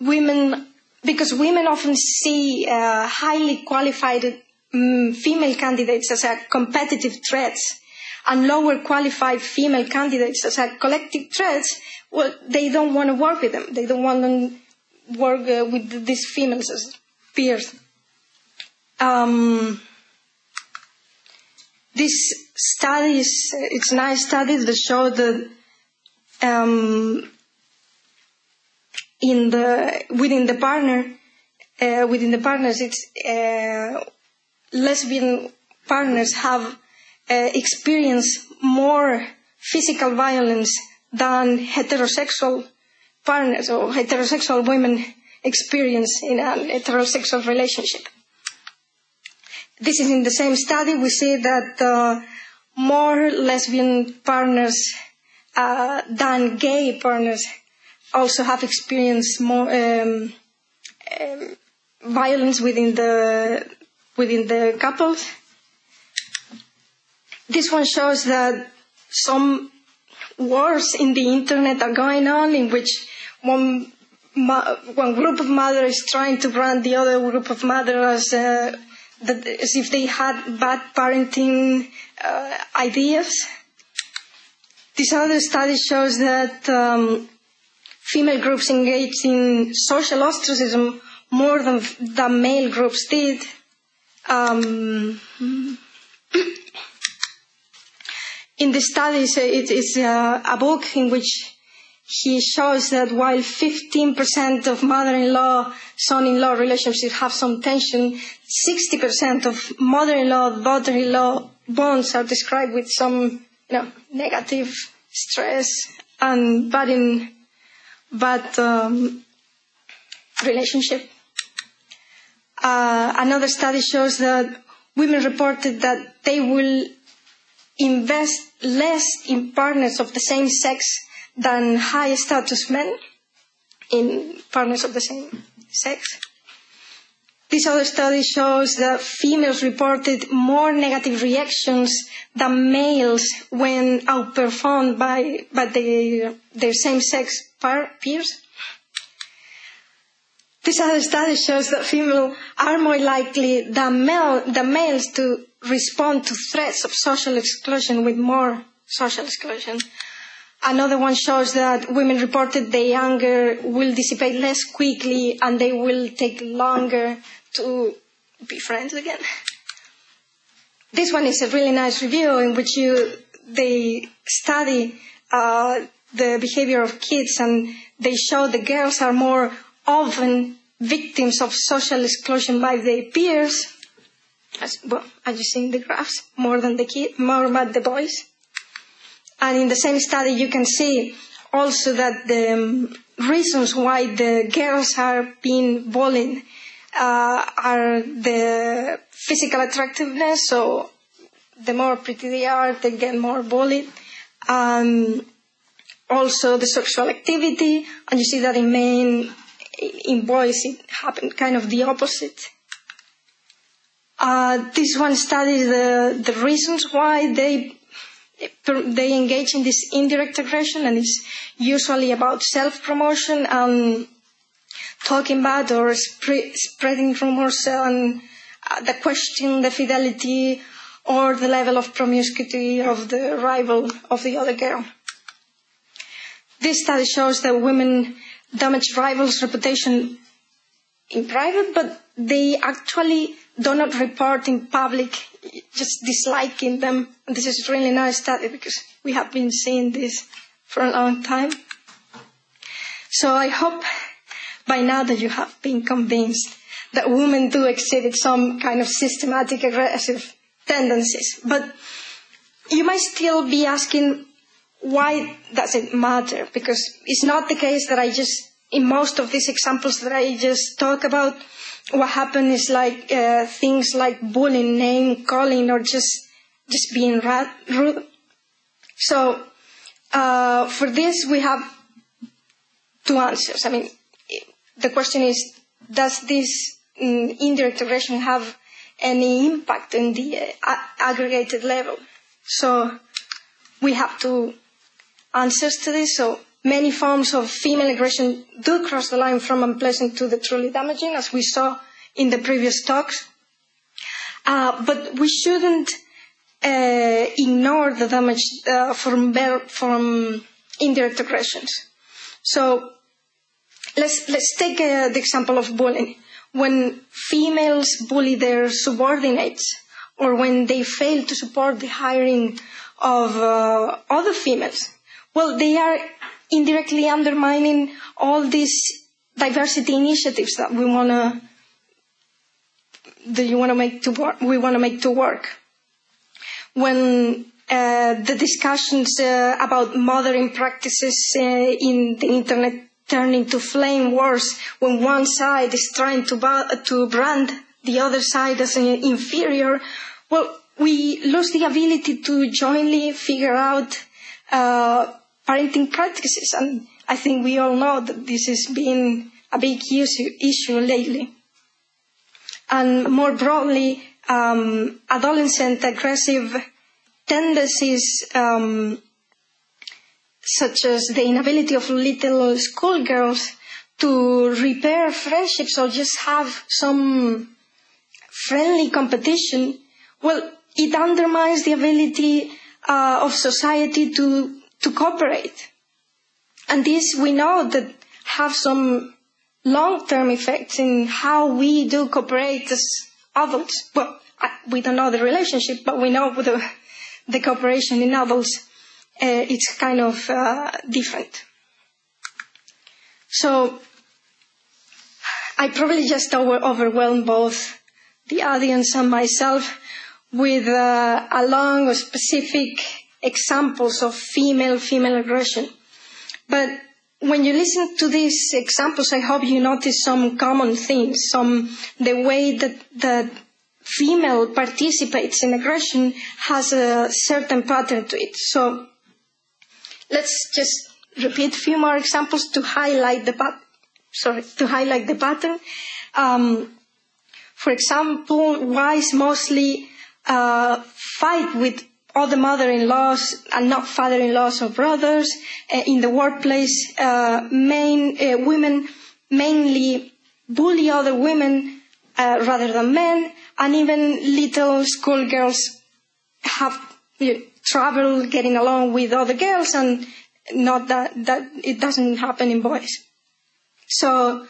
women Because women often see uh, highly qualified um, female candidates as a competitive threats and lower qualified female candidates as a collective threats, well, they don't want to work with them. They don't want to work uh, with these females as peers. Um, these studies, it's nice studies that show that um, In the within the partner, uh, within the partners, it's uh, lesbian partners have uh, experienced more physical violence than heterosexual partners or heterosexual women experience in an heterosexual relationship. This is in the same study. We see that uh, more lesbian partners uh, than gay partners also have experienced more um, um, violence within the within the couples. This one shows that some wars in the internet are going on, in which one one group of mothers is trying to brand the other group of mothers as, uh, that, as if they had bad parenting uh, ideas. This other study shows that. Um, Female groups engaged in social ostracism more than, than male groups did. Um, in the studies, it is uh, a book in which he shows that while fifteen percent of mother-in-law, son-in-law relationships have some tension, sixty percent of mother-in-law, daughter-in-law bonds are described with some, you know, negative stress and bad in bad um, relationship. Uh, another study shows that women reported that they will invest less in partners of the same sex than high-status men in partners of the same sex. This other study shows that females reported more negative reactions than males when outperformed by, by their, their same-sex peers. This other study shows that females are more likely than, male, than males to respond to threats of social exclusion with more social exclusion. Another one shows that women reported their anger will dissipate less quickly and they will take longer to be friends again. This one is a really nice review in which you they study uh, the behavior of kids, and they show the girls are more often victims of social exclusion by their peers, as well as you see in the graphs, more than the kid, more than the boys. And in the same study, you can see also that the um, reasons why the girls are being bullied uh, are the physical attractiveness. So the more pretty they are, they get more bullied. Um, also the sexual activity. And you see that in men, in boys, it happened kind of the opposite. Uh, this one studies the, the reasons why they... they engage in this indirect aggression, and it's usually about self-promotion and talking bad or sp spreading rumors and uh, the question, the fidelity or the level of promiscuity of the rival of the other girl. This study shows that women damage rivals' reputation in private, but they actually do not report in public, just disliking them. And this is a really nice study because we have been seeing this for a long time. So I hope by now that you have been convinced that women do exhibit some kind of systematic aggressive tendencies. But you might still be asking, why does it matter? Because it's not the case that I just, in most of these examples that I just talk about, what happened is like uh, things like bullying, name calling, or just just being rude. So uh, for this, we have two answers. I mean, the question is, does this um, indirect aggression have any impact on the uh, aggregated level? So we have two answers to this. So many forms of female aggression do cross the line from unpleasant to the truly damaging, as we saw in the previous talks. Uh, but we shouldn't uh, ignore the damage uh, from, from indirect aggressions. So let's, let's take uh, the example of bullying. When females bully their subordinates, or when they fail to support the hiring of uh, other females, well, they are indirectly undermining all these diversity initiatives that we want to, that you want to make to work, we want to make to work. When uh, the discussions uh, about mothering practices uh, in the internet turn into flame wars, when one side is trying to, to brand the other side as inferior, well, we lose the ability to jointly figure out uh, parenting practices, and I think we all know that this has been a big issue, issue lately. And more broadly, um, adolescent aggressive tendencies, um, such as the inability of little schoolgirls to repair friendships or just have some friendly competition, well, it undermines the ability uh, of society to to cooperate. And this, we know that have some long-term effects in how we do cooperate as adults. Well, we don't know the relationship, but we know the, the cooperation in adults, uh, it's kind of uh, different. So I probably just over overwhelmed both the audience and myself with uh, a long or specific examples of female female aggression. But when you listen to these examples, I hope you notice some common themes, some the way that the female participates in aggression has a certain pattern to it. So let's just repeat a few more examples to highlight the pat sorry to highlight the pattern. Um, for example, wives mostly uh, fight with other mother-in-laws and not father-in-laws or brothers. Uh, in the workplace, uh, main, uh, women mainly bully other women uh, rather than men, and even little schoolgirls have you know, trouble getting along with other girls, and not that, that it doesn't happen in boys. So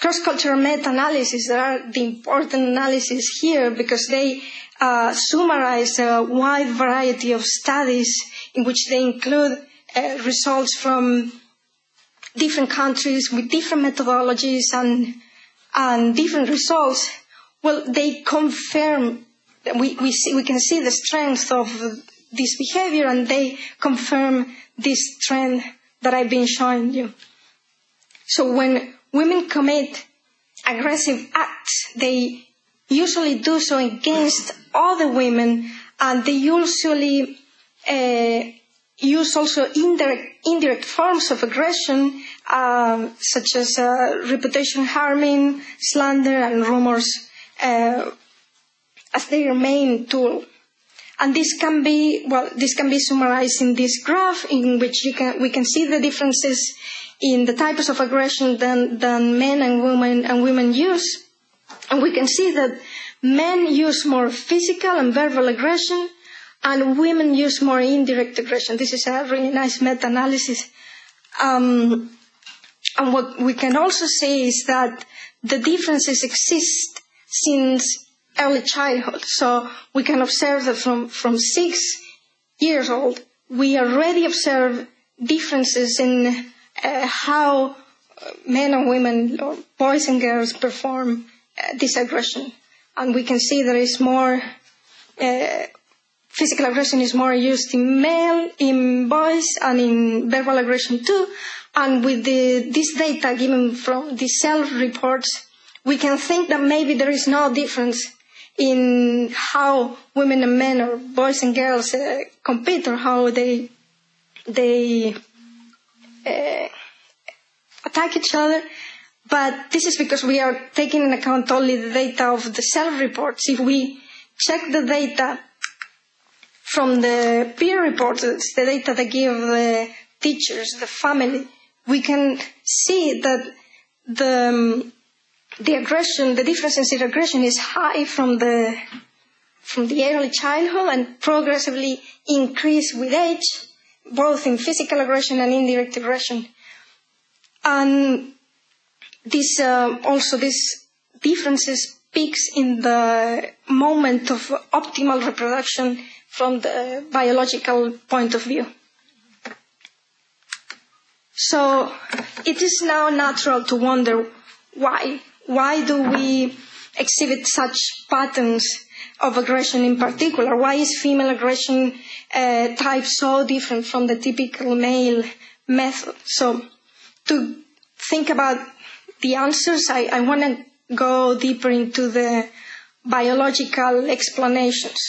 cross-cultural meta-analysis are the important analysis here, because they Uh, summarize a wide variety of studies in which they include uh, results from different countries with different methodologies and, and different results. Well, they confirm, we, we, see, we can see the strength of this behavior, and they confirm this trend that I've been showing you. So when women commit aggressive acts, they usually do so against other women, and they usually uh, use also indirect, indirect forms of aggression, uh, such as uh, reputation harming, slander, and rumors uh, as their main tool. And this can be, well, this can be summarized in this graph, in which you can, we can see the differences in the types of aggression that, that men and women and women use. And we can see that men use more physical and verbal aggression, and women use more indirect aggression. This is a really nice meta-analysis. Um, and what we can also see is that the differences exist since early childhood. So we can observe that from, from six years old, we already observe differences in uh, how men and women, or boys and girls, perform Uh, this aggression. And we can see there is more uh, physical aggression is more used in male, in boys, and in verbal aggression too. And with the, this data given from the self-reports, we can think that maybe there is no difference in how women and men, or boys and girls, uh, compete, or how they they uh, attack each other. But this is because we are taking into account only the data of the self-reports. If we check the data from the peer reports, the data they give the teachers, the family, we can see that the, the aggression, the differences in aggression is high from the, from the early childhood, and progressively increase with age, both in physical aggression and indirect aggression. And This, uh, also, these differences peaks in the moment of optimal reproduction from the biological point of view. So it is now natural to wonder why. Why do we exhibit such patterns of aggression in particular? Why is female aggression uh, type so different from the typical male method? So to think about the answers, I, I want to go deeper into the biological explanations.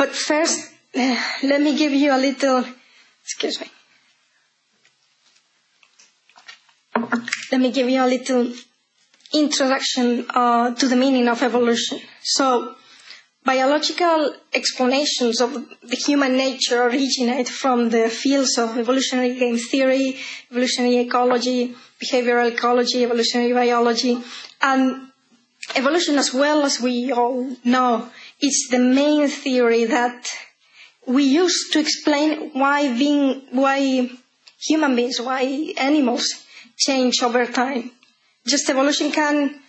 But first, uh, let me give you a little, excuse me. Let me give you a little introduction uh, to the meaning of evolution. So, biological explanations of the human nature originate from the fields of evolutionary game theory, evolutionary ecology, behavioral ecology, evolutionary biology, and evolution, as well as we all know, is the main theory that we use to explain why being, why human beings, why animals change over time. Just evolution can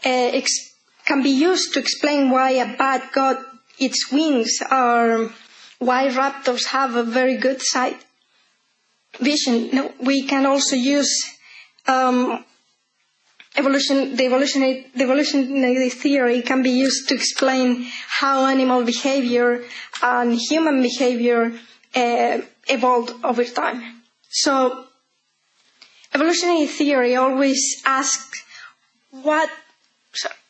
uh, explain can be used to explain why a bad goat its wings are why raptors have a very good sight vision. No, we can also use um, evolution, the evolutionary, the evolutionary theory can be used to explain how animal behavior and human behavior uh, evolved over time. So evolutionary theory always asks what,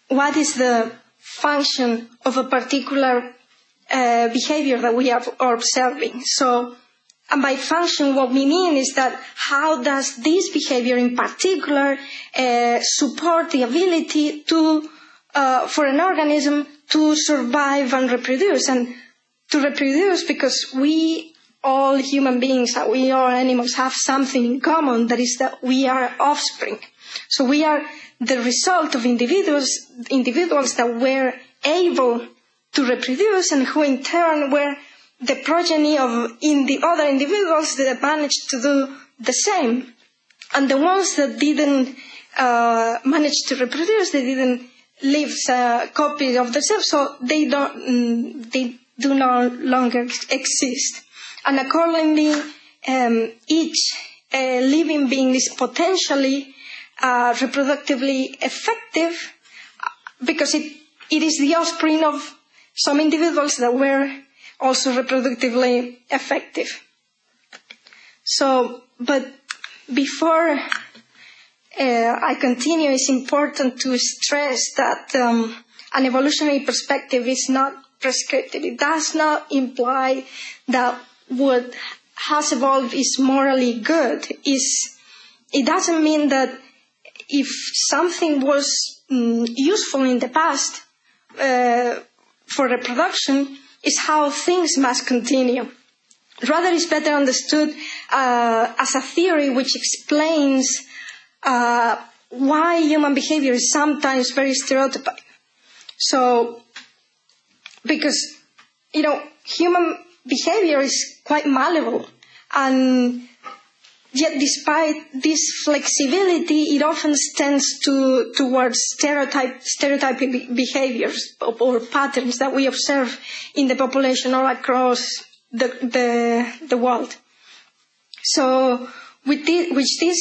what is the function of a particular uh, behavior that we have, are observing. So, and by function, what we mean is that how does this behavior in particular uh, support the ability to, uh, for an organism to survive and reproduce, and to reproduce because we, all human beings, that we all animals have something in common, that is that we are offspring. So we are the result of individuals, individuals that were able to reproduce and who in turn were the progeny of in the other individuals that managed to do the same. And the ones that didn't uh, manage to reproduce, they didn't leave uh, copies of themselves, so they, don't, they do no longer exist. And accordingly, um, each uh, living being is potentially uh, reproductively effective because it, it is the offspring of some individuals that were also reproductively effective. So, but before uh, I continue, it's important to stress that um, an evolutionary perspective is not prescriptive. It does not imply that what has evolved is morally good. Is it doesn't mean that if something was mm, useful in the past uh, for reproduction, is how things must continue. Rather, it's better understood uh, as a theory which explains uh, why human behavior is sometimes very stereotypic. So, because, you know, human behavior is quite malleable, and yet despite this flexibility, it often tends to, towards stereotype, stereotypic behaviors or patterns that we observe in the population or across the, the, the world. So with this, with this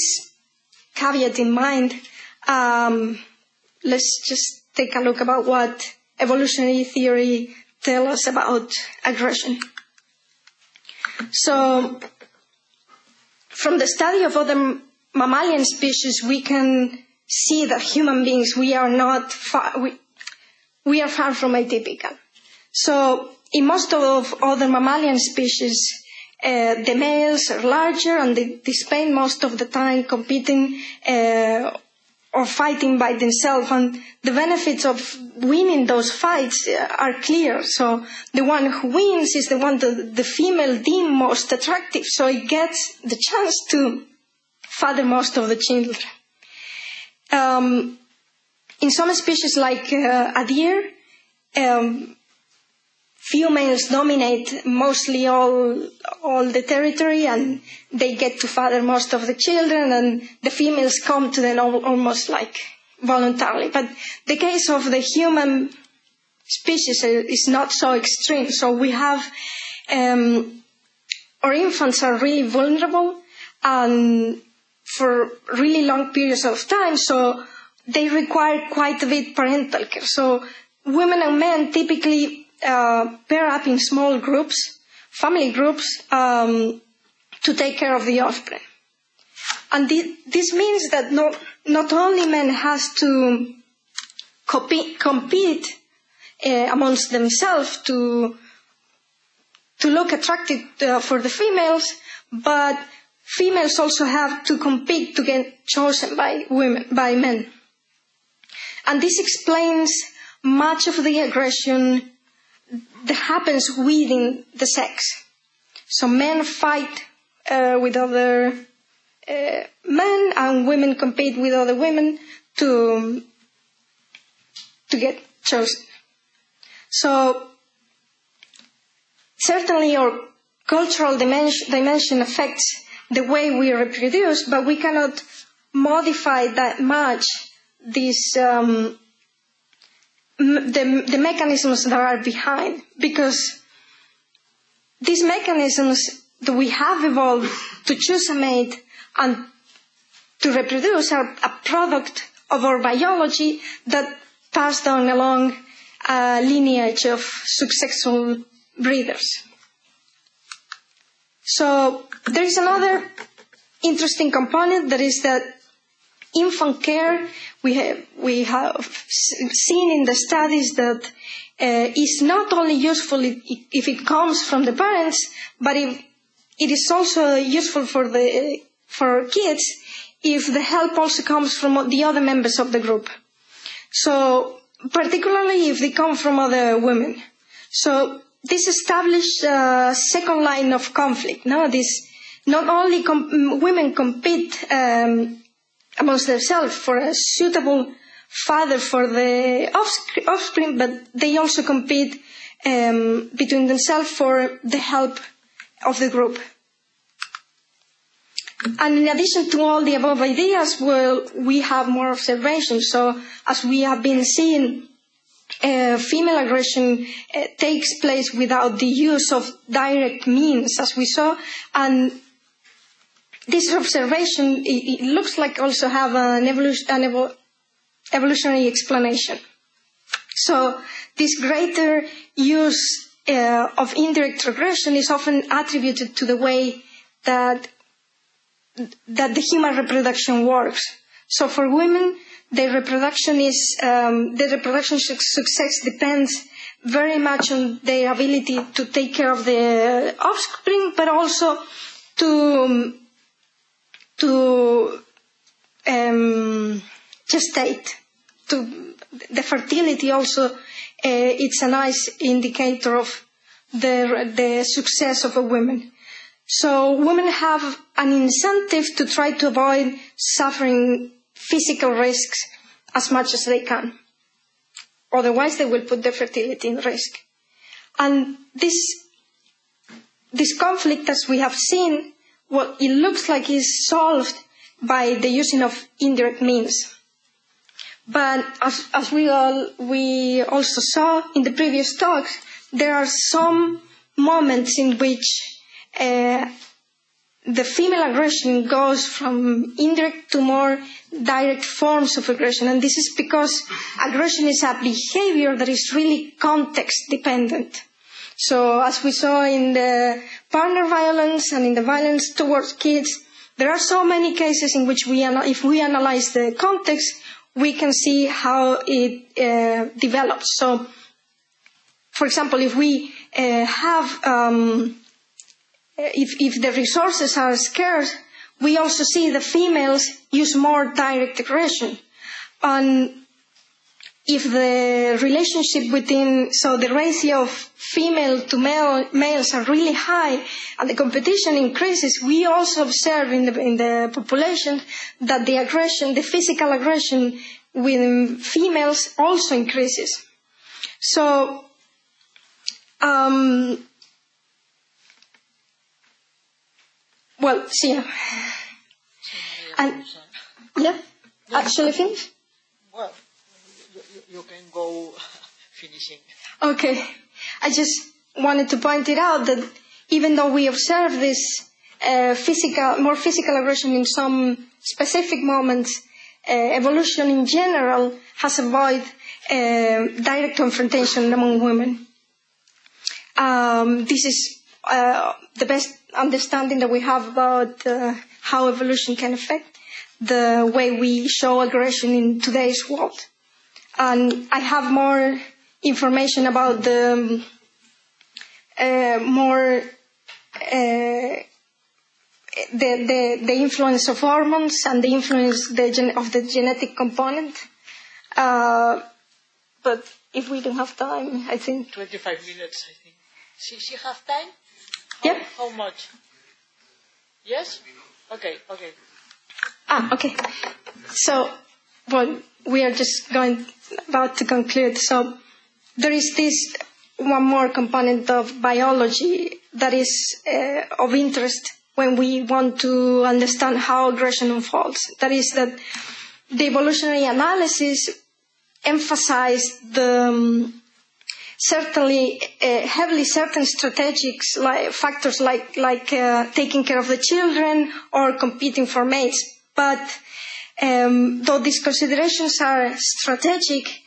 caveat in mind, um, let's just take a look about what evolutionary theory tells us about aggression. So, from the study of other mammalian species, we can see that human beings, we are not far, we, we are far from atypical. So, in most of other mammalian species, uh, the males are larger and they, they spend most of the time competing uh, or fighting by themselves, and the benefits of winning those fights are clear. So the one who wins is the one that the female deems most attractive, so it gets the chance to father most of the children. Um, in some species like uh, a deer, um, few males dominate mostly all, all the territory, and they get to father most of the children, and the females come to them almost like voluntarily. But the case of the human species is not so extreme. So we have, um, our infants are really vulnerable and for really long periods of time, so they require quite a bit parental care. So women and men typically Uh, pair up in small groups, family groups, um, to take care of the offspring. And th this means that not, not only men has to compete, compete uh, amongst themselves to, to look attractive uh, for the females, but females also have to compete to get chosen by women, by men. And this explains much of the aggression that happens within the sex. So men fight uh, with other uh, men, and women compete with other women to to get chosen. So certainly our cultural dimension, dimension affects the way we reproduce, but we cannot modify that much this um, the, the mechanisms that are behind, because these mechanisms that we have evolved to choose a mate and to reproduce are a product of our biology that passed down along a lineage of successful breeders. So there is another interesting component, that is that infant care, we have, we have seen in the studies that uh, is not only useful if it comes from the parents, but if it is also useful for the for kids if the help also comes from the other members of the group. So particularly if they come from other women. So this established a second line of conflict. Now, this not only com women compete um, amongst themselves for a suitable father for the offsc offspring, but they also compete um, between themselves for the help of the group. And in addition to all the above ideas, well, we have more observations. So as we have been seeing, Uh, female aggression uh, takes place without the use of direct means, as we saw, and this observation, it, it looks like also have an, evolution, an evol evolutionary explanation. So this greater use uh, of indirect regression is often attributed to the way that, that the human reproduction works. So for women, The reproduction is um, the reproduction success depends very much on their ability to take care of the offspring, but also to to um, gestate. To the fertility also, uh, it's a nice indicator of the the success of a woman. So women have an incentive to try to avoid suffering physical risks as much as they can. Otherwise, they will put their fertility in risk. And this, this conflict, as we have seen, what it looks like is solved by the using of indirect means. But as, as we, all, we also saw in the previous talks, there are some moments in which uh, the female aggression goes from indirect to more direct forms of aggression, and this is because aggression is a behavior that is really context dependent. So as we saw in the partner violence and in the violence towards kids, there are so many cases in which we, if we analyze the context, we can see how it uh, develops. So, for example, if we uh, have um, If, if the resources are scarce, we also see the females use more direct aggression. And if the relationship within, so the ratio of female to male, males are really high and the competition increases, we also observe in the, in the population that the aggression, the physical aggression with females also increases. So, um, Well, see, and yeah, actually finish. Well, you, you can go finishing. Okay, I just wanted to point it out that even though we observe this uh, physical, more physical aggression in some specific moments, uh, evolution in general has avoided uh, direct confrontation among women. Um, this is uh, the best understanding that we have about uh, how evolution can affect the way we show aggression in today's world. And I have more information about the uh, more uh, the, the the influence of hormones and the influence the gen of the genetic component. Uh, but if we don't have time, I think twenty-five minutes. I think she she have time. Yep. How much? Yes? Okay, okay. Ah, okay. So, well, we are just going about to conclude. So, there is this one more component of biology that is uh, of interest when we want to understand how aggression unfolds. That is that the evolutionary analysis emphasize the um, certainly uh, heavily certain strategic like, factors like, like uh, taking care of the children or competing for mates. But um, though these considerations are strategic,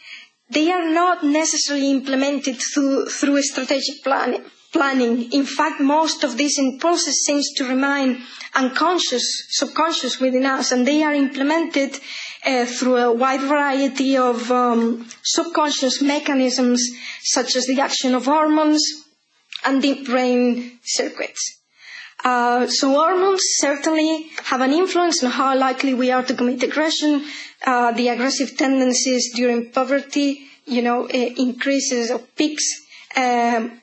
they are not necessarily implemented through, through a strategic plan, planning. In fact, most of this in process seems to remain unconscious, subconscious within us, and they are implemented Uh, through a wide variety of um, subconscious mechanisms, such as the action of hormones and deep brain circuits. Uh, so hormones certainly have an influence on how likely we are to commit aggression. Uh, the aggressive tendencies during puberty, you know, uh, increases or peaks um,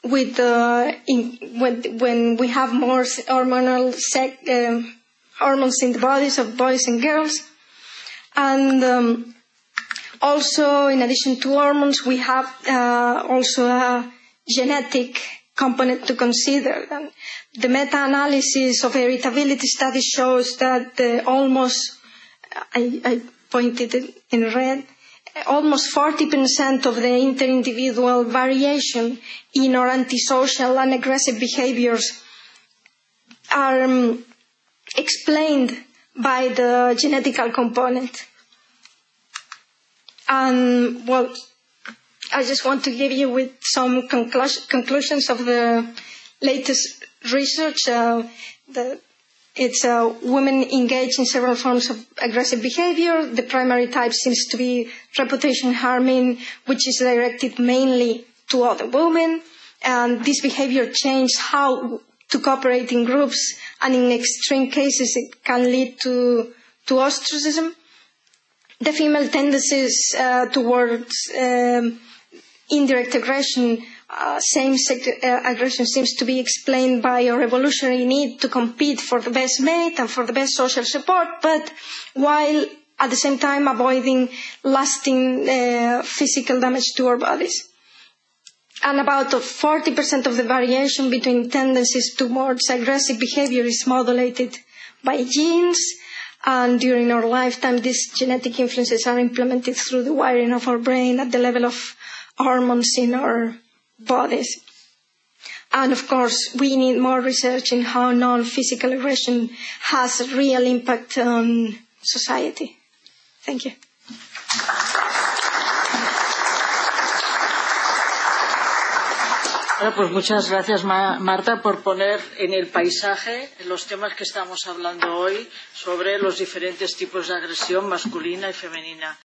with uh, in, when, when we have more hormonal sec, uh, hormones in the bodies of boys and girls. And um, also, in addition to hormones, we have uh, also a genetic component to consider. And the meta-analysis of irritability studies shows that uh, almost, I, I pointed it in red, almost forty percent of the inter-individual variation in our antisocial and aggressive behaviors are um, explained by the genetical component. And, well, I just want to give you with some conclu conclusions of the latest research. Uh, the, it's uh, women engaged in several forms of aggressive behavior. The primary type seems to be reputation harming, which is directed mainly to other women. And this behavior changed how to cooperate in groups, and in extreme cases it can lead to, to ostracism. The female tendencies uh, towards um, indirect aggression, uh, same-sex uh, aggression seems to be explained by a revolutionary need to compete for the best mate and for the best social support, but while at the same time avoiding lasting uh, physical damage to our bodies. And about forty percent of the variation between tendencies towards aggressive behavior is modulated by genes. And during our lifetime, these genetic influences are implemented through the wiring of our brain at the level of hormones in our bodies. And of course, we need more research in how non-physical aggression has a real impact on society. Thank you. Bueno, pues muchas gracias, Marta, por poner en el paisaje los temas que estamos hablando hoy sobre los diferentes tipos de agresión masculina y femenina.